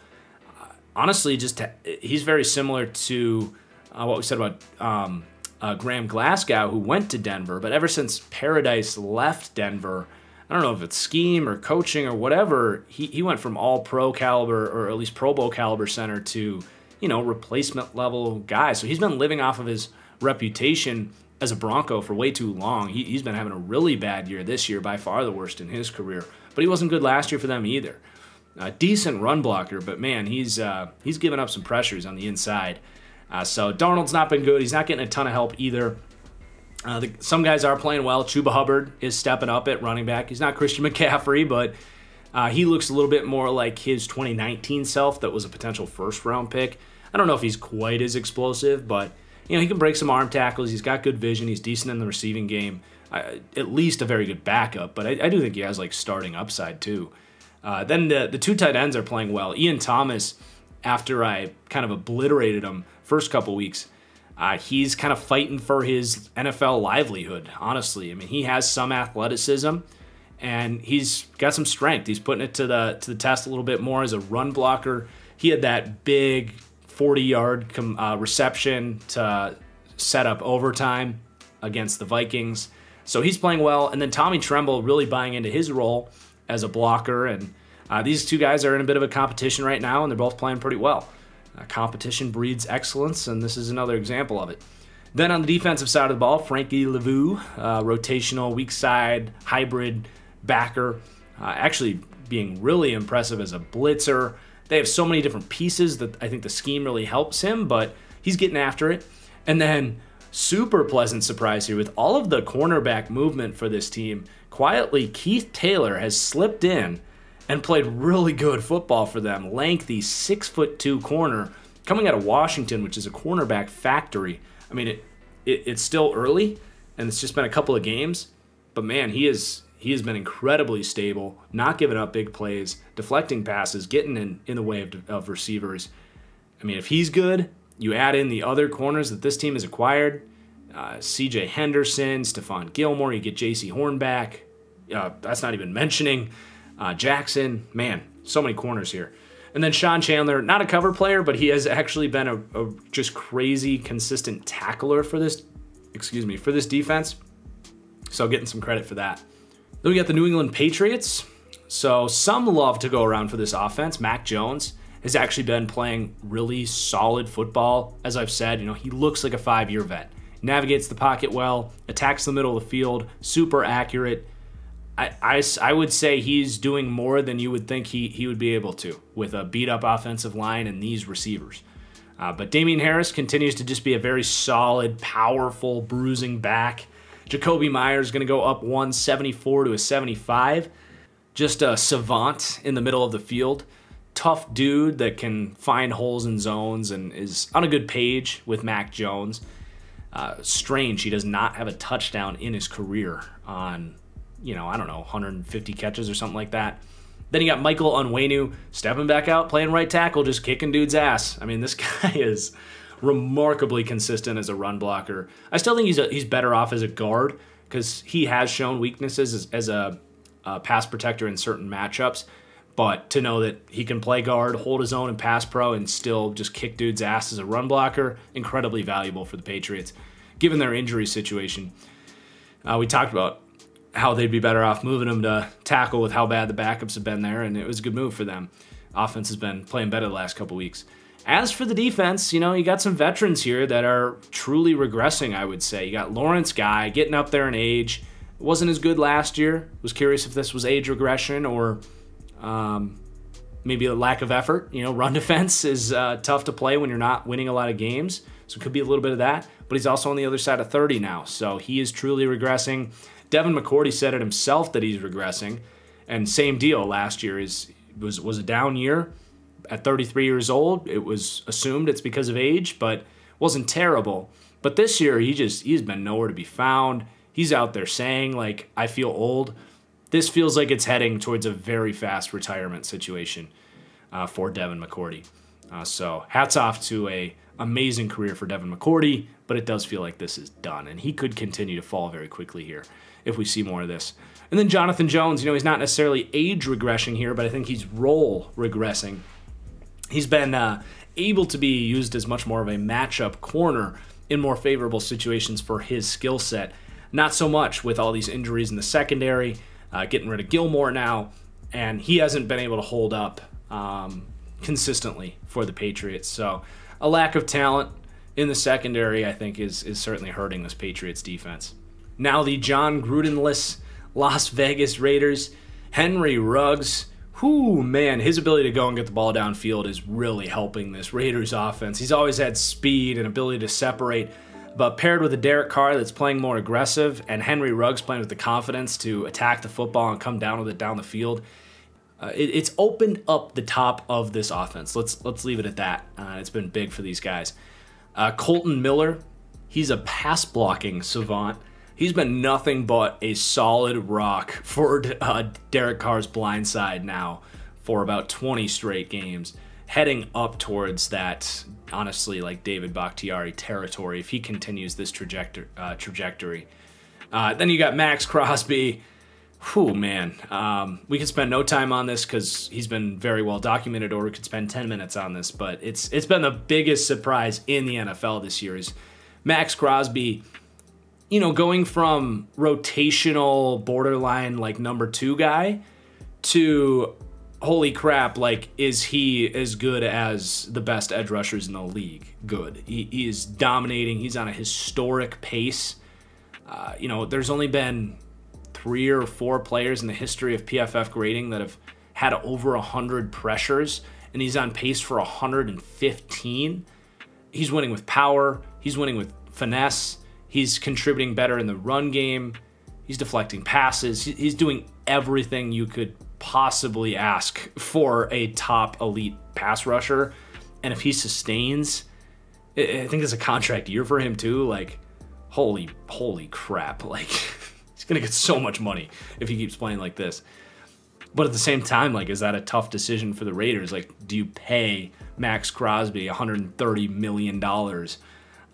Uh, honestly, just to, he's very similar to Uh, what we said about um, uh, Graham Glasgow, who went to Denver, but ever since Paradise left Denver, I don't know if it's scheme or coaching or whatever, he, he went from all-pro caliber, or at least Pro Bowl caliber center, to, you know, replacement-level guy. So he's been living off of his reputation as a Bronco for way too long. He, he's been having a really bad year this year, by far the worst in his career. But he wasn't good last year for them either. A decent run blocker, but, man, he's, uh, he's giving up some pressures on the inside. Uh, so Darnold's not been good. He's not getting a ton of help either. Uh, the, some guys are playing well. Chuba Hubbard is stepping up at running back. He's not Christian McCaffrey, but uh, he looks a little bit more like his twenty nineteen self that was a potential first-round pick. I don't know if he's quite as explosive, but you know, he can break some arm tackles. He's got good vision. He's decent in the receiving game. Uh, at least a very good backup, but I, I do think he has like starting upside too. Uh, then the, the two tight ends are playing well. Ian Thomas, after I kind of obliterated him first couple weeks, uh, he's kind of fighting for his N F L livelihood, honestly. I mean, he has some athleticism, and he's got some strength. He's putting it to the to the test a little bit more as a run blocker. He had that big forty-yard com uh, reception to set up overtime against the Vikings. So he's playing well. And then Tommy Tremble really buying into his role as a blocker. And uh, these two guys are in a bit of a competition right now, and they're both playing pretty well. Uh, competition breeds excellence, and this is another example of it. Then on the defensive side of the ball, Frankie LeVue, uh, rotational, weak side, hybrid backer, uh, actually being really impressive as a blitzer. They have so many different pieces that I think the scheme really helps him, but he's getting after it. And then super pleasant surprise here with all of the cornerback movement for this team. Quietly, Keith Taylor has slipped in and played really good football for them. Lengthy, six foot two corner coming out of Washington, which is a cornerback factory. I mean, it, it it's still early, and it's just been a couple of games, but man, he is he has been incredibly stable, not giving up big plays, deflecting passes, getting in in the way of, of receivers. I mean, if he's good, you add in the other corners that this team has acquired, uh, C J Henderson, Stephon Gilmore, you get J C Horn back. Uh, that's not even mentioning uh, Jackson. Man, so many corners here. And then Sean Chandler, not a cover player, but he has actually been a, a just crazy consistent tackler for this, excuse me, for this defense. So getting some credit for that. Then we got the New England Patriots. So some love to go around for this offense. Mac Jones has actually been playing really solid football. As I've said, you know, he looks like a five-year vet. Navigates the pocket well, attacks the middle of the field, super accurate. I, I, I would say he's doing more than you would think he, he would be able to with a beat-up offensive line and these receivers. Uh, but Damian Harris continues to just be a very solid, powerful, bruising back. Jacoby Myers going to go up one seventy-four to a seventy-five. Just a savant in the middle of the field. Tough dude that can find holes in zones and is on a good page with Mac Jones. Uh, strange, he does not have a touchdown in his career on... you know, I don't know, one hundred fifty catches or something like that. Then you got Michael Onwenu stepping back out, playing right tackle, just kicking dude's ass. I mean, this guy is remarkably consistent as a run blocker. I still think he's a, he's better off as a guard because he has shown weaknesses as, as a, a pass protector in certain matchups. But to know that he can play guard, hold his own and pass pro, and still just kick dude's ass as a run blocker, incredibly valuable for the Patriots, given their injury situation. Uh, we talked about how they'd be better off moving him to tackle with how bad the backups have been there, and it was a good move for them. Offense has been playing better the last couple weeks. As for the defense, you know, you got some veterans here that are truly regressing, I would say. You got Lawrence Guy getting up there in age. It wasn't as good last year. Was curious if this was age regression or um, maybe a lack of effort. You know, run defense is uh, tough to play when you're not winning a lot of games, so it could be a little bit of that. But he's also on the other side of thirty now, so he is truly regressing. Devin McCourty said it himself that he's regressing, and same deal last year is was was a down year at thirty-three years old. It was assumed it's because of age, but wasn't terrible. But this year he just he's been nowhere to be found. He's out there saying like, I feel old. This feels like it's heading towards a very fast retirement situation uh, for Devin McCourty. Uh, so hats off to a amazing career for Devin McCourty, but it does feel like this is done, and he could continue to fall very quickly here if we see more of this. And then Jonathan Jones, you know, he's not necessarily age regressing here, but I think he's role regressing. He's been uh, able to be used as much more of a matchup corner in more favorable situations for his skill set. Not so much with all these injuries in the secondary, uh, getting rid of Gilmore now, and he hasn't been able to hold up um, consistently for the Patriots. So a lack of talent in the secondary, I think, is, is certainly hurting this Patriots defense. Now the John Gruden-less Las Vegas Raiders, Henry Ruggs. Whoo, man, his ability to go and get the ball downfield is really helping this Raiders offense. He's always had speed and ability to separate, but paired with a Derek Carr that's playing more aggressive and Henry Ruggs playing with the confidence to attack the football and come down with it down the field, Uh, it, it's opened up the top of this offense. Let's let's leave it at that. Uh, it's been big for these guys. Uh, Colton Miller, he's a pass blocking savant. He's been nothing but a solid rock for uh, Derek Carr's blind side now for about twenty straight games, heading up towards that, honestly, like David Bakhtiari territory if he continues this trajectory. Uh, trajectory. Uh, then you got Max Crosby. Whew, man. Um, we could spend no time on this because he's been very well documented, or we could spend ten minutes on this, but it's it's been the biggest surprise in the N F L this year is Max Crosby, you know, going from rotational borderline like number two guy to holy crap, like is he as good as the best edge rushers in the league? Good. He, he is dominating. He's on a historic pace. Uh, you know, there's only been three or four players in the history of P F F grading that have had over one hundred pressures, and he's on pace for one hundred fifteen. He's winning with power. He's winning with finesse. He's contributing better in the run game. He's deflecting passes. He's doing everything you could possibly ask for a top elite pass rusher. And if he sustains, I think it's a contract year for him too. Like, holy, holy crap. Like, he's going to get so much money if he keeps playing like this. But at the same time, like, is that a tough decision for the Raiders? Like, do you pay Max Crosby one hundred thirty million dollars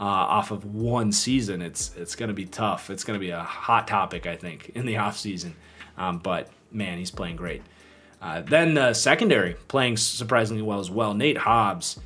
uh, off of one season? It's it's going to be tough. It's going to be a hot topic, I think, in the offseason. Um, but, man, he's playing great. Uh, then the secondary playing surprisingly well as well. Nate Hobbs,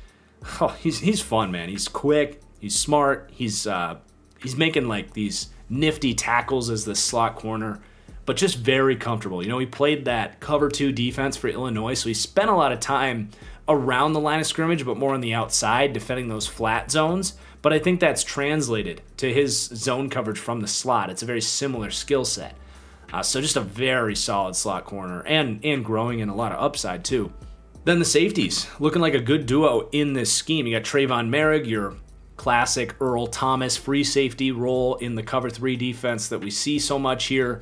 oh, he's, he's fun, man. He's quick. He's smart. He's, uh, he's making, like, these nifty tackles as the slot corner, but just very comfortable. You know, he played that cover two defense for Illinois, so he spent a lot of time around the line of scrimmage, but more on the outside, defending those flat zones. But I think that's translated to his zone coverage from the slot. It's a very similar skill set. Uh, so just a very solid slot corner and, and growing in a lot of upside too. Then the safeties, looking like a good duo in this scheme. You got Trayvon Merrick, your classic Earl Thomas free safety role in the cover three defense that we see so much here.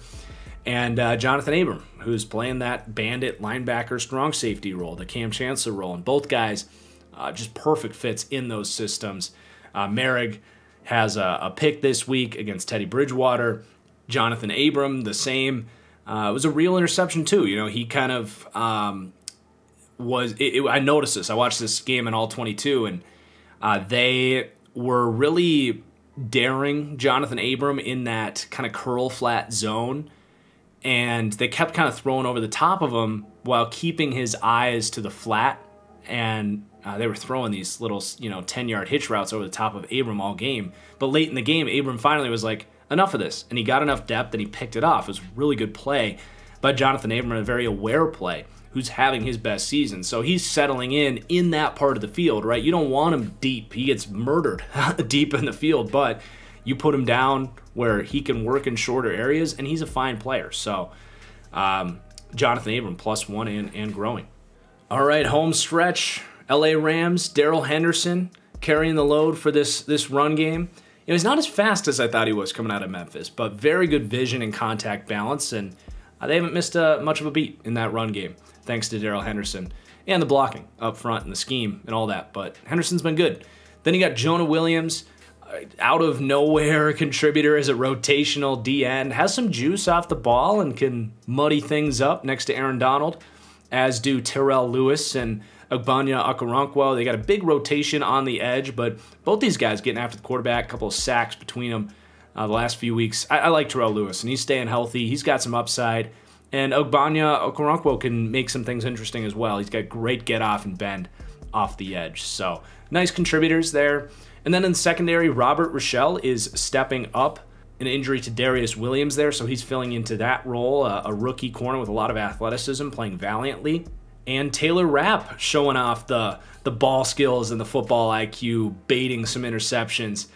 And uh, Jonathan Abram, who's playing that bandit linebacker strong safety role, the Cam Chancellor role. And both guys uh, just perfect fits in those systems. Uh, Merrick has a, a pick this week against Teddy Bridgewater. Jonathan Abram, the same. Uh, it was a real interception, too. You know, he kind of um, was... It, it, I noticed this. I watched this game in all twenty-two, and uh, they were really daring Jonathan Abram in that kind of curl flat zone, and they kept kind of throwing over the top of him while keeping his eyes to the flat, and uh, they were throwing these little, you know, ten-yard hitch routes over the top of Abram all game. But late in the game, Abram finally was like, enough of this, and he got enough depth and he picked it off. It was a really good play by Jonathan Abram, a very aware play, who's having his best season. So he's settling in in that part of the field, right? You don't want him deep. He gets murdered deep in the field, but you put him down where he can work in shorter areas, and he's a fine player. So um, Jonathan Abram, plus one and, and growing. All right, home stretch, L A Rams, Daryl Henderson carrying the load for this, this run game. You know, he's not as fast as I thought he was coming out of Memphis, but very good vision and contact balance, and they haven't missed uh, much of a beat in that run game, thanks to Daryl Henderson and the blocking up front and the scheme and all that, but Henderson's been good. Then you got Jonah Williams, uh, out of nowhere contributor as a rotational D N, has some juice off the ball and can muddy things up next to Aaron Donald, as do Terrell Lewis and Ogbanya Okoronkwo. They got a big rotation on the edge, but both these guys getting after the quarterback, a couple of sacks between them uh, the last few weeks. I, I like Terrell Lewis, and he's staying healthy. He's got some upside, and Ogbanya Okoronkwo can make some things interesting as well. He's got great get-off and bend off the edge, so nice contributors there. And then in the secondary, Robert Rochelle is stepping up. An injury to Darius Williams there, so he's filling into that role, uh, a rookie corner with a lot of athleticism, playing valiantly. And Taylor Rapp showing off the, the ball skills and the football I Q, baiting some interceptions,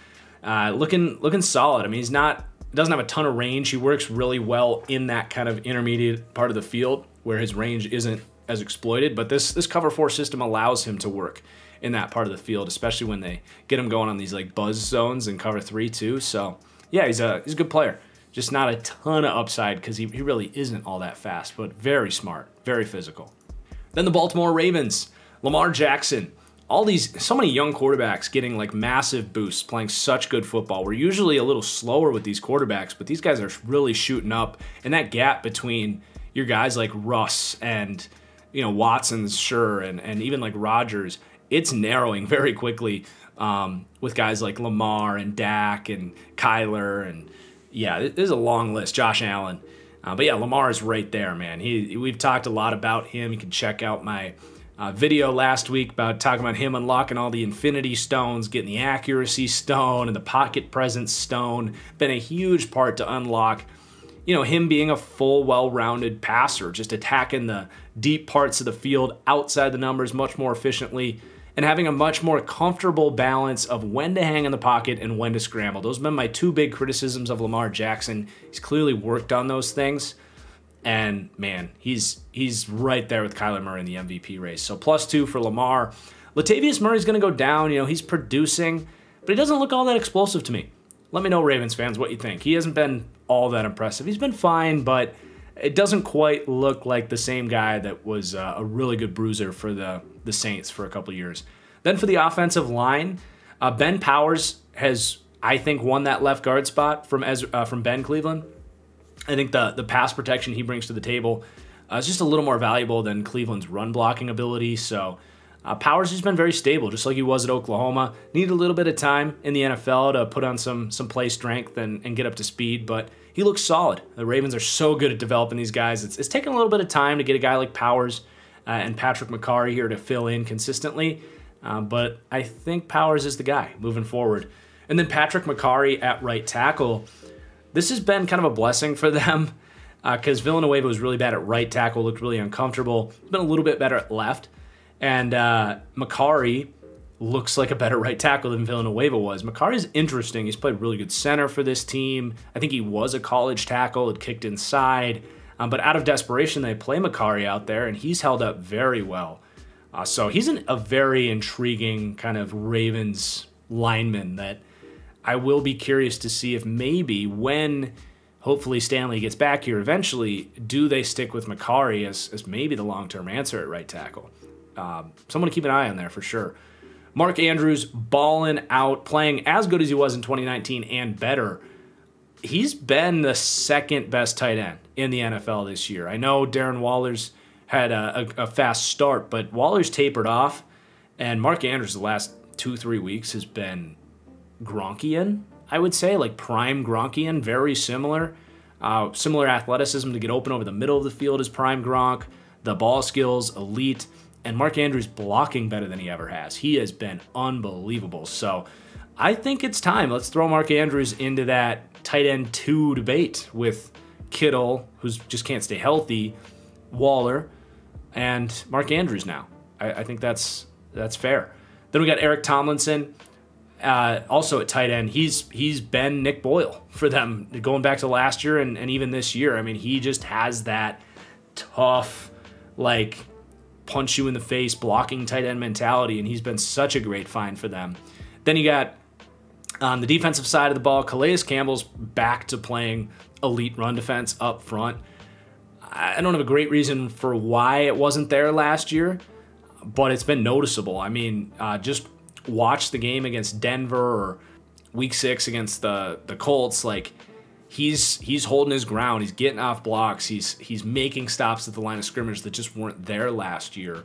uh, looking looking solid. I mean, he's not doesn't have a ton of range. He works really well in that kind of intermediate part of the field where his range isn't as exploited. But this this cover four system allows him to work in that part of the field, especially when they get him going on these like buzz zones and cover three too. So yeah, he's a he's a good player. Just not a ton of upside because he he really isn't all that fast, but very smart, very physical. Then the Baltimore Ravens, Lamar Jackson, all these, so many young quarterbacks getting like massive boosts, playing such good football. We're usually a little slower with these quarterbacks, but these guys are really shooting up. And that gap between your guys like Russ and, you know, Watson's sure, and, and even like Rodgers, it's narrowing very quickly um, with guys like Lamar and Dak and Kyler. And yeah, there's a long list, Josh Allen. Uh, but yeah, Lamar is right there, man. He, we've talked a lot about him. You can check out my uh, video last week about talking about him unlocking all the infinity stones, getting the accuracy stone and the pocket presence stone. Been a huge part to unlock, you know, him being a full, well-rounded passer, just attacking the deep parts of the field outside the numbers much more efficiently and having a much more comfortable balance of when to hang in the pocket and when to scramble. Those have been my two big criticisms of Lamar Jackson. He's clearly worked on those things. And man, he's he's right there with Kyler Murray in the M V P race. So plus two for Lamar. Latavius Murray's gonna go down. You know, he's producing, but he doesn't look all that explosive to me. Let me know, Ravens fans, what you think. He hasn't been all that impressive. He's been fine, but it doesn't quite look like the same guy that was uh, a really good bruiser for the, the Saints for a couple years. Then for the offensive line, uh, Ben Powers has, I think, won that left guard spot from Ezra, uh, from Ben Cleveland. I think the, the pass protection he brings to the table uh, is just a little more valuable than Cleveland's run blocking ability. So uh, Powers has been very stable, just like he was at Oklahoma. Needed a little bit of time in the N F L to put on some, some play strength and, and get up to speed, but he looks solid. The Ravens are so good at developing these guys. It's, it's taken a little bit of time to get a guy like Powers uh, and Patrick McCarry here to fill in consistently, uh, but I think Powers is the guy moving forward. And then Patrick McCarry at right tackle. This has been kind of a blessing for them because uh, Villanueva was really bad at right tackle, looked really uncomfortable. He's been a little bit better at left. And uh, McCarry looks like a better right tackle than Villanueva was. McCarry's interesting. He's played really good center for this team. I think he was a college tackle, had kicked inside. Um, but out of desperation, they play McCarry out there, and he's held up very well. Uh, so he's an, a very intriguing kind of Ravens lineman that I will be curious to see if maybe when hopefully Stanley gets back here eventually, do they stick with McCarry as, as maybe the long-term answer at right tackle? Um, someone to keep an eye on there for sure. Mark Andrews balling out, playing as good as he was in twenty nineteen and better. He's been the second best tight end in the N F L this year. I know Darren Waller's had a, a, a fast start, but Waller's tapered off, and Mark Andrews the last two, three weeks has been Gronkian, I would say, like prime Gronkian, very similar. Uh, similar athleticism to get open over the middle of the field as prime Gronk. The ball skills, elite. And Mark Andrews blocking better than he ever has. He has been unbelievable. So I think it's time. Let's throw Mark Andrews into that tight end two debate with Kittle, who just can't stay healthy, Waller, and Mark Andrews now. I, I think that's, that's fair. Then we got Eric Tomlinson. Uh, also at tight end, he's he's been Nick Boyle for them going back to last year and, and even this year. I mean, he just has that tough, like, punch you in the face, blocking tight end mentality, and he's been such a great find for them. Then you got, on the defensive side of the ball, Calais Campbell's back to playing elite run defense up front. I don't have a great reason for why it wasn't there last year, but it's been noticeable. I mean, uh, just... watch the game against Denver or week six against the the Colts. Like he's he's holding his ground. He's getting off blocks. He's he's making stops at the line of scrimmage that just weren't there last year.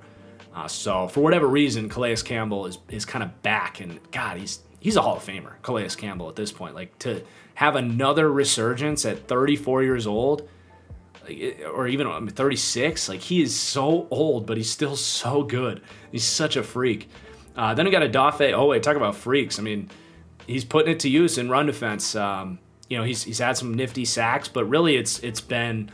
Uh, so for whatever reason, Calais Campbell is is kind of back, and God, he's he's a Hall of Famer, Calais Campbell at this point. Like to have another resurgence at thirty-four years old, or even I mean, thirty-six. Like he is so old, but he's still so good. He's such a freak. Uh, then we got Adolphe Owe. Talk about freaks. I mean, he's putting it to use in run defense. Um, you know, he's he's had some nifty sacks, but really it's it's been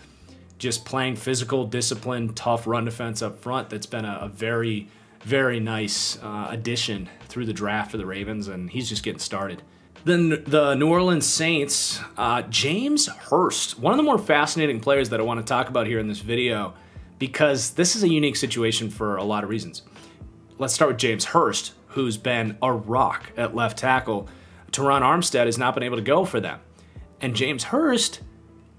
just playing physical, disciplined, tough run defense up front that's been a, a very, very nice uh, addition through the draft for the Ravens, and he's just getting started. Then the New Orleans Saints, uh, James Hurst, one of the more fascinating players that I want to talk about here in this video, because this is a unique situation for a lot of reasons. Let's start with James Hurst, who's been a rock at left tackle. Teron Armstead has not been able to go for them. And James Hurst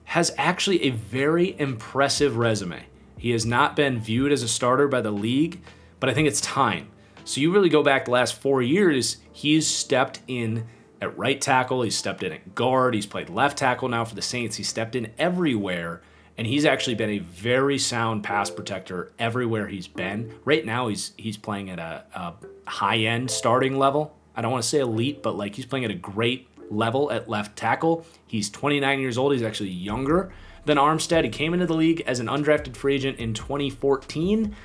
has actually a very impressive resume. He has not been viewed as a starter by the league, but I think it's time. So you really go back the last four years, he's stepped in at right tackle, he's stepped in at guard, he's played left tackle now for the Saints, he's stepped in everywhere. And he's actually been a very sound pass protector everywhere he's been. Right now, he's he's playing at a, a high-end starting level. I don't want to say elite, but like he's playing at a great level at left tackle. He's twenty-nine years old. He's actually younger than Armstead. He came into the league as an undrafted free agent in twenty fourteen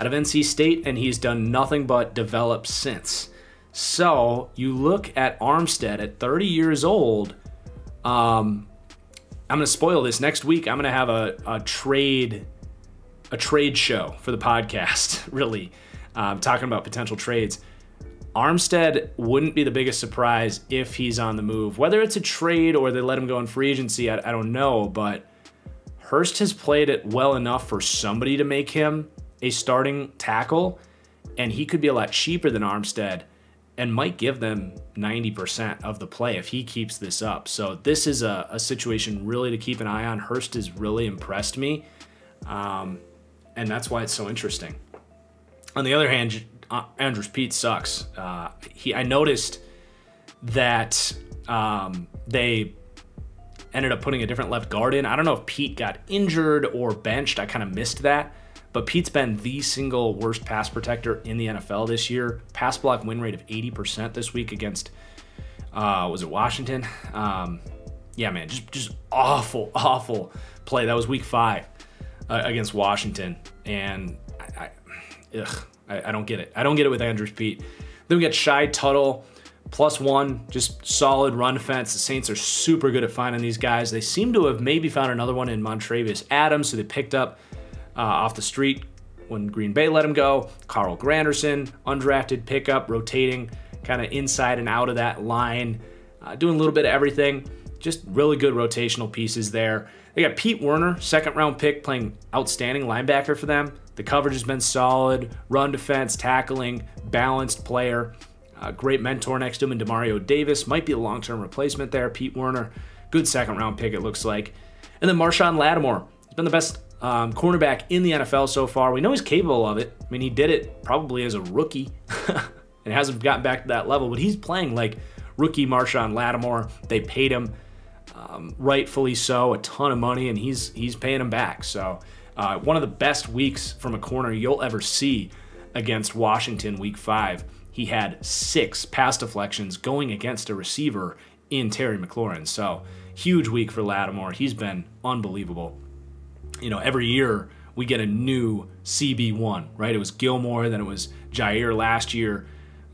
out of N C State, and he's done nothing but develop since. So you look at Armstead at thirty years old. Um, I'm going to spoil this. Next week, I'm going to have a, a trade a trade show for the podcast, really, um, talking about potential trades. Armstead wouldn't be the biggest surprise if he's on the move. Whether it's a trade or they let him go in free agency, I, I don't know, but Hurst has played it well enough for somebody to make him a starting tackle, and he could be a lot cheaper than Armstead. and might give them ninety percent of the play if he keeps this up. So this is a, a situation really to keep an eye on. Hurst has really impressed me, um, and that's why it's so interesting. On the other hand, Andrews Pete sucks. Uh, he, I noticed that um, they ended up putting a different left guard in. I don't know if Pete got injured or benched. I kind of missed that. But Pete's been the single worst pass protector in the N F L this year. Pass block win rate of eighty percent this week against, uh, was it Washington? Um, yeah, man, just, just awful, awful play. That was week five uh, against Washington. And I, I, ugh, I, I don't get it. I don't get it with Andrews Pete. Then we got Shai Tuttle, plus one, just solid run defense. The Saints are super good at finding these guys. They seem to have maybe found another one in Montravius Adams, who they picked up Uh, off the street when Green Bay let him go. Carl Granderson, undrafted pickup, rotating kind of inside and out of that line, uh, doing a little bit of everything. Just really good rotational pieces there. They got Pete Werner, second round pick, playing outstanding linebacker for them. The coverage has been solid, run defense, tackling, balanced player. Uh, great mentor next to him in DeMario Davis. Might be a long-term replacement there, Pete Werner. Good second round pick, it looks like. And then Marshawn Lattimore, he's been the best Um, cornerback in the N F L so far. We know he's capable of it. I mean, he did it probably as a rookie and hasn't gotten back to that level, but he's playing like rookie Marshawn Lattimore. They paid him, um, rightfully so, a ton of money, and he's he's paying him back. So uh, one of the best weeks from a corner you'll ever see against Washington week five. He had six pass deflections going against a receiver in Terry McLaurin. So huge week for Lattimore. He's been unbelievable. You know, every year we get a new C B one, right? It was Gilmore, then it was Jair last year.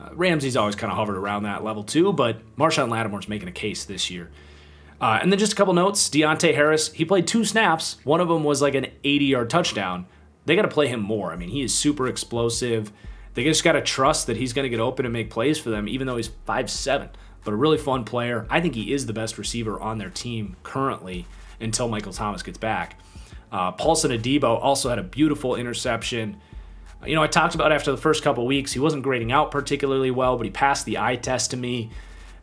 Uh, Ramsey's always kind of hovered around that level too, but Marshawn Lattimore's making a case this year. Uh, and then just a couple notes, Deontay Harris, he played two snaps. One of them was like an eighty yard touchdown. They got to play him more. I mean, he is super explosive. They just got to trust that he's going to get open and make plays for them, even though he's five seven, but a really fun player. I think he is the best receiver on their team currently until Michael Thomas gets back. Uh, Paulson Adebo also had a beautiful interception. You know, I talked about after the first couple weeks, he wasn't grading out particularly well, but he passed the eye test to me.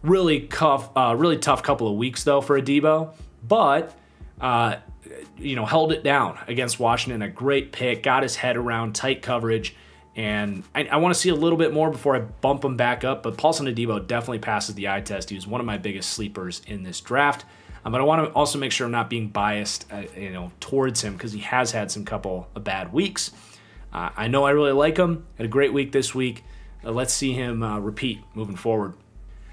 Really tough, uh, really tough couple of weeks, though, for Adebo. But, uh, you know, held it down against Washington. A great pick, got his head around tight coverage. And I, I want to see a little bit more before I bump him back up. But Paulson Adebo definitely passes the eye test. He was one of my biggest sleepers in this draft. Um, but I want to also make sure I'm not being biased, uh, you know, towards him, because he has had some couple of bad weeks. Uh, I know I really like him. Had a great week this week. Uh, let's see him uh, repeat moving forward.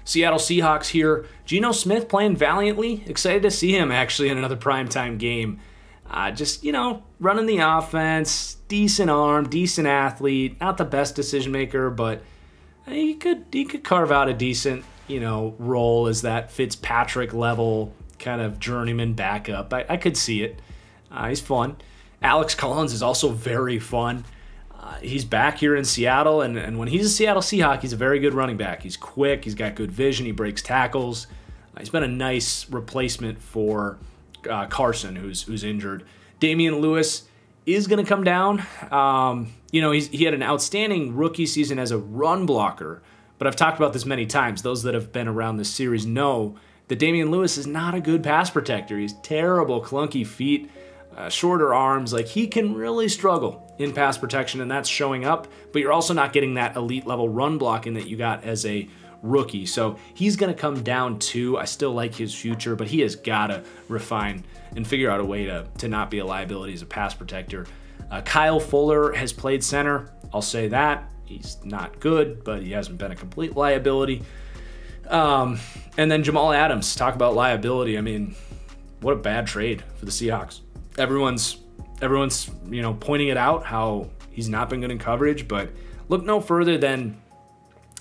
Seattle Seahawks here. Geno Smith playing valiantly. Excited to see him actually in another primetime game. Uh, just, you know, running the offense. Decent arm, decent athlete. Not the best decision maker, but he could he could carve out a decent, you know, role as that Fitzpatrick level kind of journeyman backup. I, I could see it. Uh, he's fun. Alex Collins is also very fun. Uh, he's back here in Seattle, and, and when he's a Seattle Seahawk, he's a very good running back. He's quick. He's got good vision. He breaks tackles. Uh, he's been a nice replacement for uh, Carson, who's who's injured. Damian Lewis is going to come down. Um, you know, he's, he had an outstanding rookie season as a run blocker, but I've talked about this many times. Those that have been around this series know that Damian Lewis is not a good pass protector. He's terrible, clunky feet, uh, shorter arms. Like, he can really struggle in pass protection, and that's showing up, but you're also not getting that elite level run blocking that you got as a rookie. So he's gonna come down too. I still like his future, but he has gotta refine and figure out a way to, to not be a liability as a pass protector. Uh, Kyle Fuller has played center. I'll say that. He's not good, but he hasn't been a complete liability. Um, and then Jamal Adams, talk about liability. I mean, what a bad trade for the Seahawks. Everyone's, everyone's, you know, pointing it out how he's not been good in coverage, but look no further than,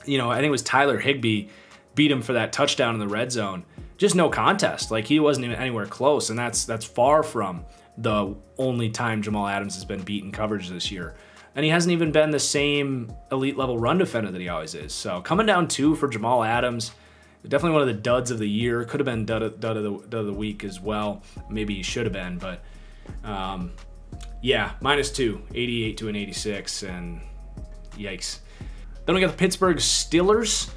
you know, I think it was Tyler Higbee beat him for that touchdown in the red zone. Just no contest. Like, he wasn't even anywhere close. And that's, that's far from the only time Jamal Adams has been beaten coverage this year. And he hasn't even been the same elite level run defender that he always is. So coming down two for Jamal Adams, definitely one of the duds of the year. Could have been dud of, dud of, the, dud of the week as well. Maybe he should have been, but um, yeah, minus two, eighty-eight to an eighty-six, and yikes. Then we got the Pittsburgh Steelers.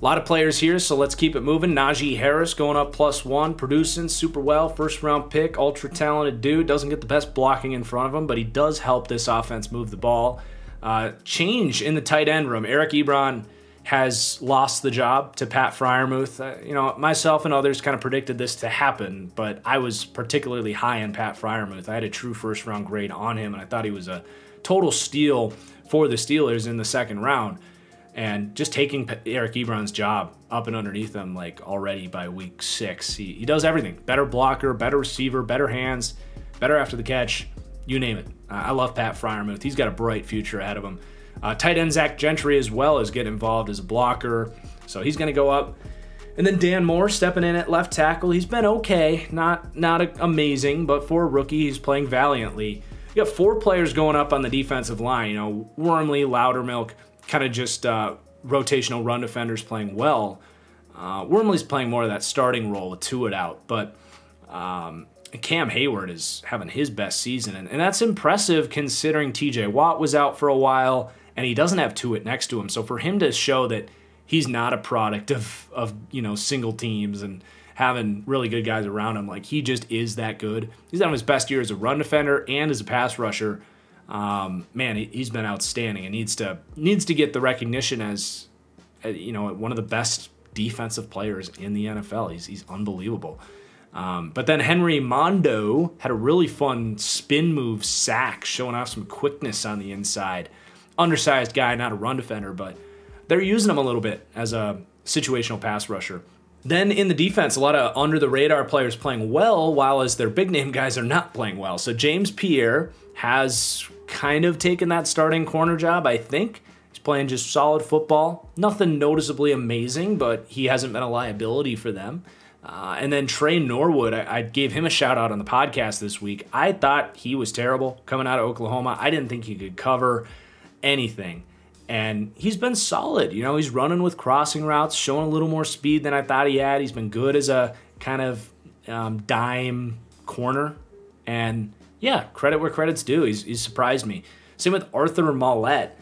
A lot of players here, so let's keep it moving. Najee Harris going up plus one, producing super well. First round pick, ultra talented dude. Doesn't get the best blocking in front of him, but he does help this offense move the ball. Uh, change in the tight end room. Eric Ebron has lost the job to Pat Freiermuth. Uh, you know, myself and others kind of predicted this to happen, but I was particularly high on Pat Freiermuth. I had a true first round grade on him, and I thought he was a total steal for the Steelers in the second round. And just taking Eric Ebron's job up and underneath him, like already by week six, he, he does everything. Better blocker, better receiver, better hands, better after the catch, you name it. Uh, I love Pat Freiermuth. He's got a bright future ahead of him. Uh, tight end Zach Gentry as well as get involved as a blocker, so he's going to go up. And then Dan Moore stepping in at left tackle. He's been okay, not, not a, amazing, but for a rookie, he's playing valiantly. You got four players going up on the defensive line, you know, Wormley, Loudermilk, kind of just uh, rotational run defenders playing well. Uh, Wormley's playing more of that starting role with two it out, but um, Cam Hayward is having his best season, and, and that's impressive considering T J Watt was out for a while, and he doesn't have two it next to him. So for him to show that he's not a product of, of you know, single teams and having really good guys around him, like he just is that good. He's having his best year as a run defender and as a pass rusher. Um, man, he, he's been outstanding and needs to needs to get the recognition as, you know, one of the best defensive players in the N F L. He's, he's unbelievable. Um, but then Henry Mondo had a really fun spin move sack, showing off some quickness on the inside. Undersized guy, not a run defender, but they're using him a little bit as a situational pass rusher. Then in the defense, a lot of under-the-radar players playing well, while as their big-name guys are not playing well. So James Pierre has kind of taken that starting corner job, I think. He's playing just solid football. Nothing noticeably amazing, but he hasn't been a liability for them. Uh, and then Trey Norwood, I, I gave him a shout-out on the podcast this week. I thought he was terrible coming out of Oklahoma. I didn't think he could cover anything. And he's been solid. You know, he's running with crossing routes, showing a little more speed than I thought he had. He's been good as a kind of um, dime corner. And, yeah, credit where credit's due. He's, he's surprised me. Same with Arthur Mollett.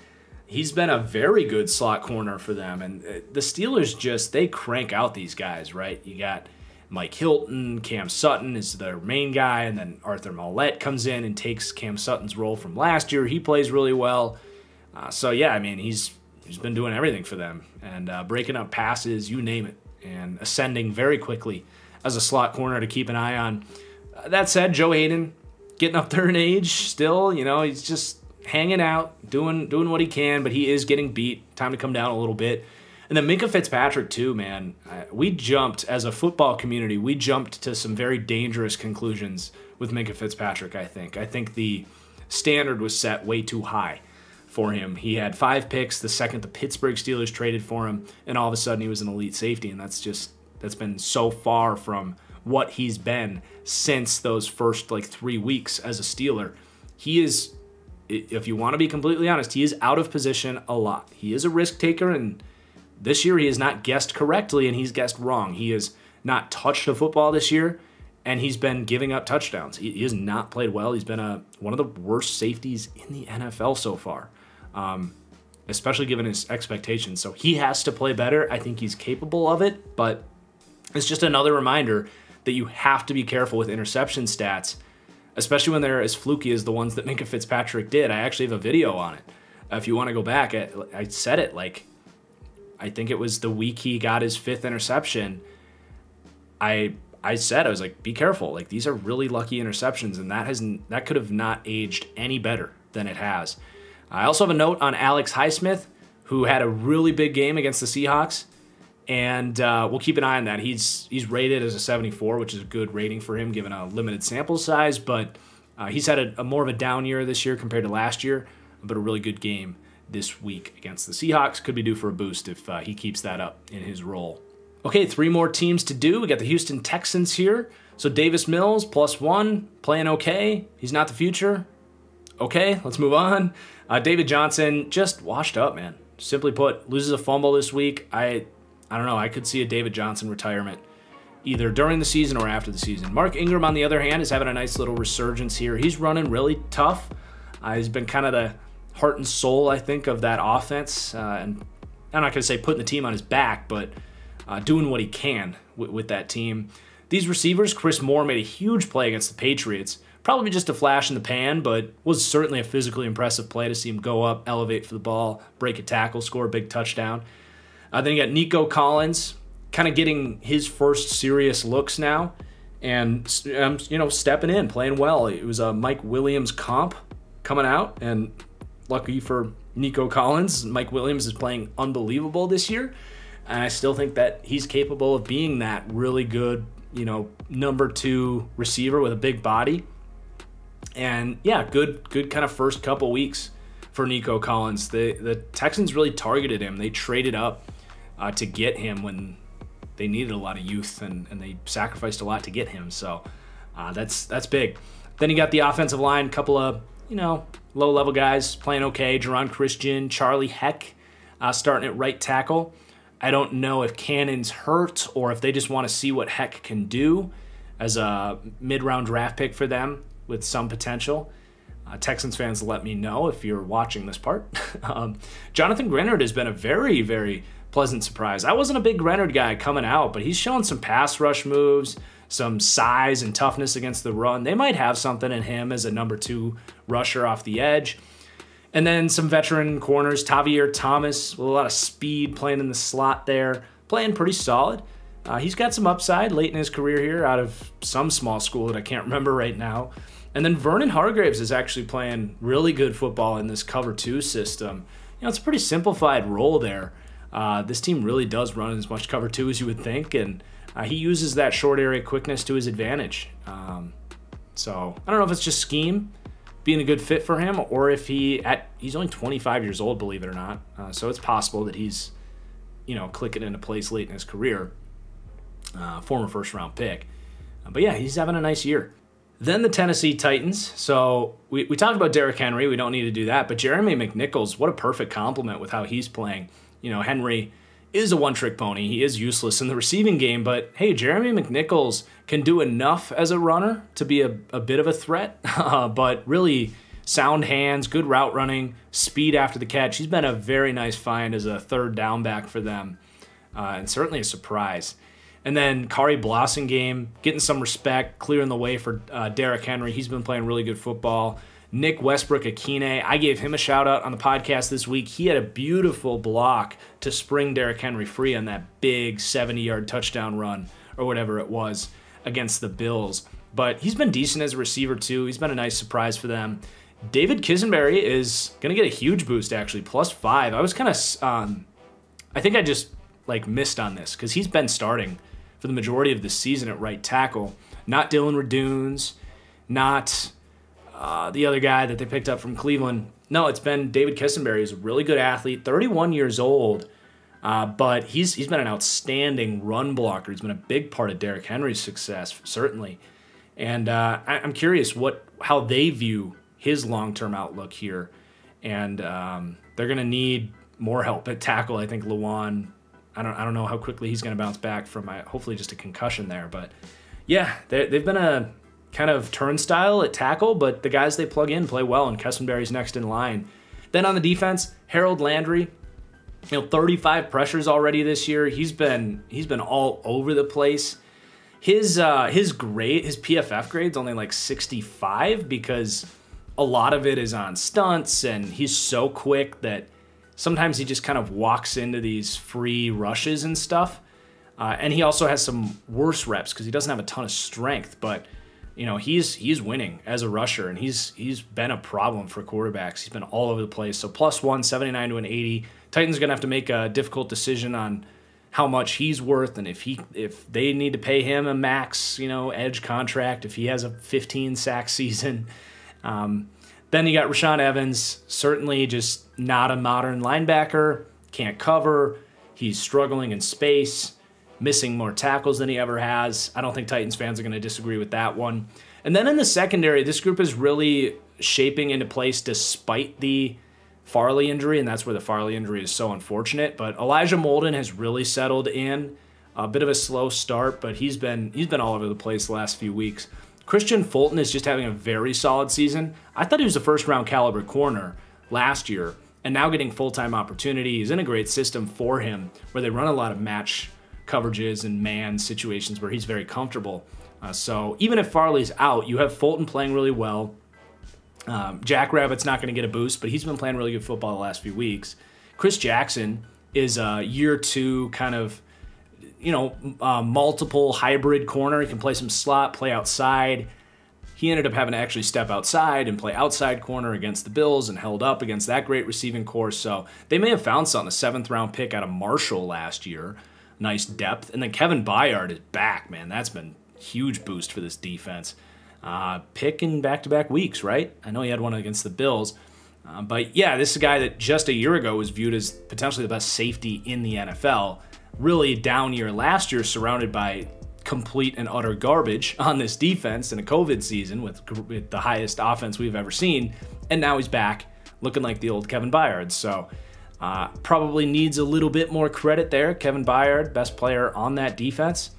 He's been a very good slot corner for them. And the Steelers just, they crank out these guys, right? You got Mike Hilton, Cam Sutton is their main guy, and then Arthur Mollett comes in and takes Cam Sutton's role from last year. He plays really well. Uh, so, yeah, I mean, he's he's been doing everything for them and uh, breaking up passes, you name it, and ascending very quickly as a slot corner to keep an eye on. Uh, that said, Joe Hayden, getting up there in age still, you know, he's just hanging out, doing doing what he can, but he is getting beat. Time to come down a little bit. And then Minkah Fitzpatrick too, man. Uh, we jumped, as a football community, we jumped to some very dangerous conclusions with Minkah Fitzpatrick, I think. I think the standard was set way too high for him. He had five picks the second the Pittsburgh Steelers traded for him, and all of a sudden he was an elite safety, and that's just, that's been so far from what he's been since those first like three weeks as a Steeler. He is, if you want to be completely honest, he is out of position a lot. He is a risk taker, and this year he has not guessed correctly, and he's guessed wrong. He has not touched the football this year, and he's been giving up touchdowns. He, he has not played well. He's been a, one of the worst safeties in the N F L so far. Um, especially given his expectations. So he has to play better. I think he's capable of it, but it's just another reminder that you have to be careful with interception stats, especially when they're as fluky as the ones that Minkah Fitzpatrick did. I actually have a video on it. If you want to go back, I, I said it, like, I think it was the week he got his fifth interception. I I said, I was like, be careful. Like, these are really lucky interceptions, and that hasn't, that could have not aged any better than it has. I also have a note on Alex Highsmith, who had a really big game against the Seahawks, and uh, we'll keep an eye on that. He's he's rated as a seventy-four, which is a good rating for him given a limited sample size, but uh, he's had a, a more of a down year this year compared to last year, but a really good game this week against the Seahawks. Could be due for a boost if uh, he keeps that up in his role. Okay, three more teams to do. We got the Houston Texans here. So Davis Mills, plus one, playing okay. He's not the future. Okay, let's move on. Uh, David Johnson just washed up, man. Simply put, loses a fumble this week. I I don't know. I could see a David Johnson retirement either during the season or after the season. Mark Ingram, on the other hand, is having a nice little resurgence here. He's running really tough. Uh, he's been kind of the heart and soul, I think, of that offense. Uh, and I'm not going to say putting the team on his back, but uh, doing what he can with, with that team. These receivers, Chris Moore made a huge play against the Patriots. Probably just a flash in the pan, but was certainly a physically impressive play to see him go up, elevate for the ball, break a tackle, score a big touchdown. Uh, then you got Nico Collins, kind of getting his first serious looks now, and um, you know, stepping in, playing well. It was a Mike Williams comp coming out, and lucky for Nico Collins, Mike Williams is playing unbelievable this year, and I still think that he's capable of being that really good, you know, number two receiver with a big body. And yeah, good, good kind of first couple weeks for Nico Collins. The the Texans really targeted him. They traded up uh, to get him when they needed a lot of youth, and, and they sacrificed a lot to get him. So uh, that's that's big. Then you got the offensive line, couple of, you know, low-level guys playing okay. Jerron Christian, Charlie Heck uh, starting at right tackle. I don't know if Cannon's hurt or if they just want to see what Heck can do as a mid-round draft pick for them with some potential. Uh, Texans fans, let me know if you're watching this part. um, Jonathan Grenard has been a very, very pleasant surprise. I wasn't a big Grenard guy coming out, but he's shown some pass rush moves, some size and toughness against the run. They might have something in him as a number two rusher off the edge. And then some veteran corners, Tavier Thomas with a lot of speed playing in the slot there, playing pretty solid. Uh, he's got some upside late in his career here out of some small school that I can't remember right now. And then Vernon Hargraves is actually playing really good football in this cover two system. You know, it's a pretty simplified role there. Uh, this team really does run as much cover two as you would think, and uh, he uses that short area quickness to his advantage. Um, so I don't know if it's just scheme being a good fit for him, or if he at he's only twenty-five years old, believe it or not. Uh, so it's possible that he's, you know, clicking into place late in his career. Uh, former first round pick, uh, but yeah, he's having a nice year. Then the Tennessee Titans. So we, we talked about Derek Henry. We don't need to do that. But Jeremy McNichols, what a perfect compliment with how he's playing. You know, Henry is a one-trick pony. He is useless in the receiving game. But, hey, Jeremy McNichols can do enough as a runner to be a, a bit of a threat. Uh, but really, sound hands, good route running, speed after the catch. He's been a very nice find as a third down back for them, uh, and certainly a surprise. And then Kari Blossingame getting some respect, clearing the way for uh, Derek Henry. He's been playing really good football. Nick Westbrook-Akine, I gave him a shout-out on the podcast this week. He had a beautiful block to spring Derek Henry free on that big seventy-yard touchdown run or whatever it was against the Bills. But he's been decent as a receiver, too. He's been a nice surprise for them. David Kisenberry is going to get a huge boost, actually, plus five. I was kind of um, – I think I just, like, missed on this because he's been starting for the majority of the season at right tackle. Not Dylan Radunes, not uh, the other guy that they picked up from Cleveland. No, it's been David Kisenberry. He's a really good athlete, thirty-one years old, uh, but he's he's been an outstanding run blocker. He's been a big part of Derrick Henry's success, certainly. And uh, I, I'm curious what how they view his long-term outlook here. And um, they're going to need more help at tackle. I think Lawan, I don't, I don't know how quickly he's going to bounce back from my, hopefully just a concussion there. But, yeah, they've been a kind of turnstile at tackle, but the guys they plug in play well, and Kessenberry's next in line. Then on the defense, Harold Landry, you know, thirty-five pressures already this year. He's been he's been all over the place. His, uh, his grade, his P F F grade's only like sixty-five because a lot of it is on stunts, and he's so quick that sometimes he just kind of walks into these free rushes and stuff. Uh, and he also has some worse reps because he doesn't have a ton of strength. But, you know, he's he's winning as a rusher, and he's he's been a problem for quarterbacks. He's been all over the place. So plus one, seventy-nine to an eighty. Titans are going to have to make a difficult decision on how much he's worth, and if he if they need to pay him a max, you know, edge contract, if he has a fifteen sack season. Um, Then you got Rashaan Evans, certainly just not a modern linebacker, can't cover. He's struggling in space, missing more tackles than he ever has. I don't think Titans fans are going to disagree with that one. And then in the secondary, this group is really shaping into place despite the Farley injury, and that's where the Farley injury is so unfortunate. But Elijah Molden has really settled in. A bit of a slow start, but he's been he's been all over the place the last few weeks. Christian Fulton is just having a very solid season. I thought he was a first-round caliber corner, last year, and now getting full-time opportunity. He's in a great system for him where they run a lot of match coverages and man situations where he's very comfortable. Uh, so even if Farley's out, you have Fulton playing really well. Um, Jackrabbit's not going to get a boost, but he's been playing really good football the last few weeks. Chris Jackson is a year two kind of, you know, uh, multiple hybrid corner. He can play some slot, play outside. He ended up having to actually step outside and play outside corner against the Bills and held up against that great receiving core. So they may have found something, a seventh round pick out of Marshall last year. Nice depth. And then Kevin Byard is back, man. That's been a huge boost for this defense. Uh, pick in back-to-back weeks, right? I know he had one against the Bills. Uh, but yeah, this is a guy that just a year ago was viewed as potentially the best safety in the N F L. Really down year last year, surrounded by complete and utter garbage on this defense in a COVID season with, with the highest offense we've ever seen. And now he's back looking like the old Kevin Byard. So uh, probably needs a little bit more credit there. Kevin Byard, best player on that defense,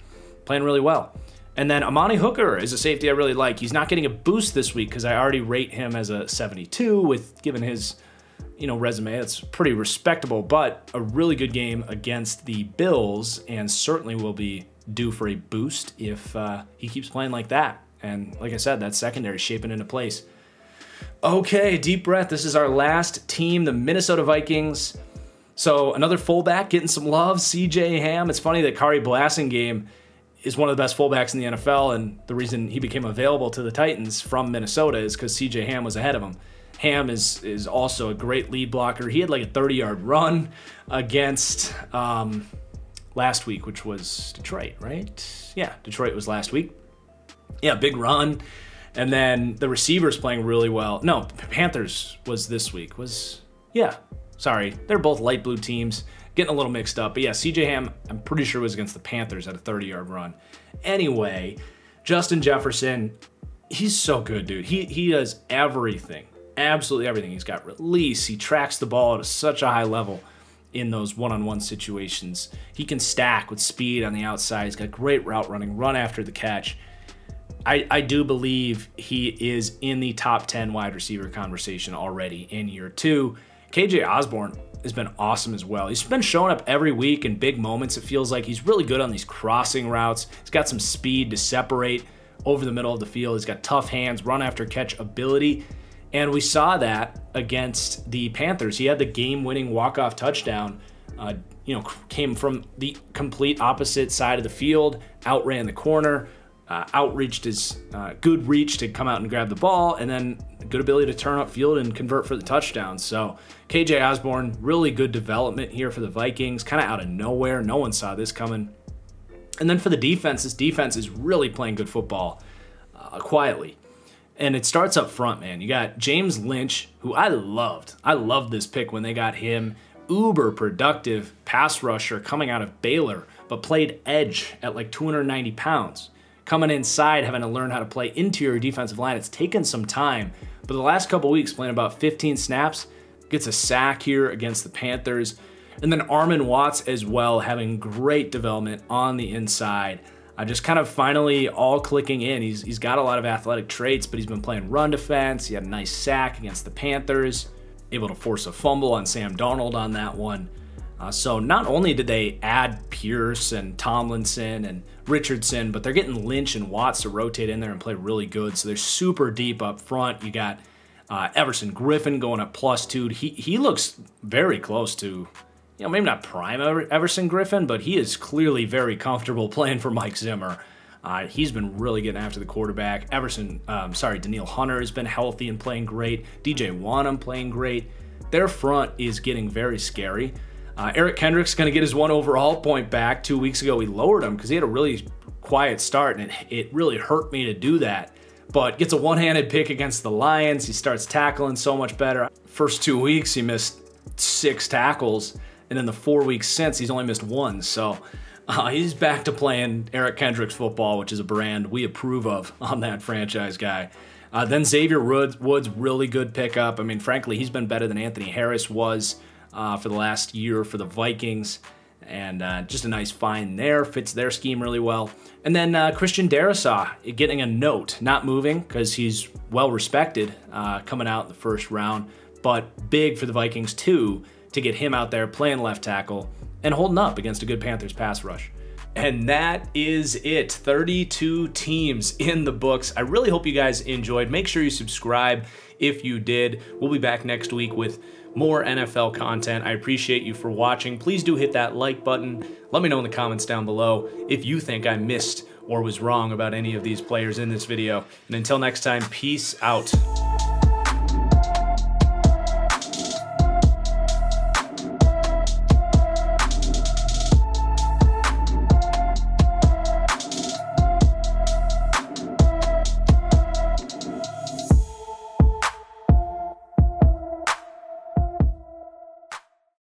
playing really well. And then Amani Hooker is a safety I really like. He's not getting a boost this week because I already rate him as a seventy-two with, given his, you know, resume. That's pretty respectable, but a really good game against the Bills and certainly will be due for a boost if uh, he keeps playing like that. And like I said, that secondary shaping into place. Okay, deep breath. This is our last team, the Minnesota Vikings. So another fullback getting some love, C J Ham. It's funny that Kari Blasingame is one of the best fullbacks in the N F L, and the reason he became available to the Titans from Minnesota is because C J Ham was ahead of him. Ham is is also a great lead blocker. He had like a thirty yard run against... Um, last week, which was Detroit, right? Yeah, Detroit was last week. Yeah, big run. And then the receivers playing really well. No, Panthers was this week. Was, yeah, sorry. They're both light blue teams. Getting a little mixed up. But yeah, C J Ham, I'm pretty sure was against the Panthers at a thirty yard run. Anyway, Justin Jefferson, he's so good, dude. He, he does everything, absolutely everything. He's got release. He tracks the ball at such a high level in those one-on-one situations. He can stack with speed on the outside. He's got great route running, run after the catch. I, I do believe he is in the top ten wide receiver conversation already in year two. K J Osborne has been awesome as well. He's been showing up every week in big moments. It feels like he's really good on these crossing routes. He's got some speed to separate over the middle of the field. He's got tough hands, run after catch ability. And we saw that against the Panthers. He had the game-winning walk-off touchdown, uh, you know, came from the complete opposite side of the field, outran the corner, uh, outreached his uh, good reach to come out and grab the ball, and then good ability to turn up field and convert for the touchdown. So K J Osborne, really good development here for the Vikings, kind of out of nowhere. No one saw this coming. And then for the defense, this defense is really playing good football uh, quietly. And it starts up front, man. You got James Lynch, who I loved. I loved this pick when they got him. Uber productive pass rusher coming out of Baylor, but played edge at like two hundred ninety pounds. Coming inside, having to learn how to play interior defensive line. It's taken some time, but the last couple weeks, playing about fifteen snaps, gets a sack here against the Panthers. And then Armon Watts as well, having great development on the inside. I just kind of finally all clicking in. He's, he's got a lot of athletic traits, but he's been playing run defense. He had a nice sack against the Panthers, able to force a fumble on Sam Darnold on that one. Uh, so not only did they add Pierce and Tomlinson and Richardson, but they're getting Lynch and Watts to rotate in there and play really good. So they're super deep up front. You got uh, Everson Griffin going at plus two. He, he looks very close to... you know, maybe not prime Everson Griffin, but he is clearly very comfortable playing for Mike Zimmer. Uh, he's been really getting after the quarterback. Everson, um, sorry, Daniil Hunter has been healthy and playing great. D J Wanham playing great. Their front is getting very scary. Uh, Eric Kendricks going to get his one overall point back. Two weeks ago, we lowered him because he had a really quiet start, and it, it really hurt me to do that. But gets a one-handed pick against the Lions. He starts tackling so much better. First two weeks, he missed six tackles. And in the four weeks since, he's only missed one. So uh, he's back to playing Eric Kendricks football, which is a brand we approve of on that franchise guy. Uh, then Xavier Woods, Woods, really good pickup. I mean, frankly, he's been better than Anthony Harris was uh, for the last year for the Vikings. And uh, just a nice find there. Fits their scheme really well. And then uh, Christian Darrisaw getting a note. Not moving because he's well-respected uh, coming out in the first round. but big for the Vikings too to get him out there playing left tackle and holding up against a good Panthers pass rush. And that is it. thirty-two teams in the books. I really hope you guys enjoyed. Make sure you subscribe if you did. We'll be back next week with more N F L content. I appreciate you for watching. Please do hit that like button. Let me know in the comments down below if you think I missed or was wrong about any of these players in this video. And until next time, peace out.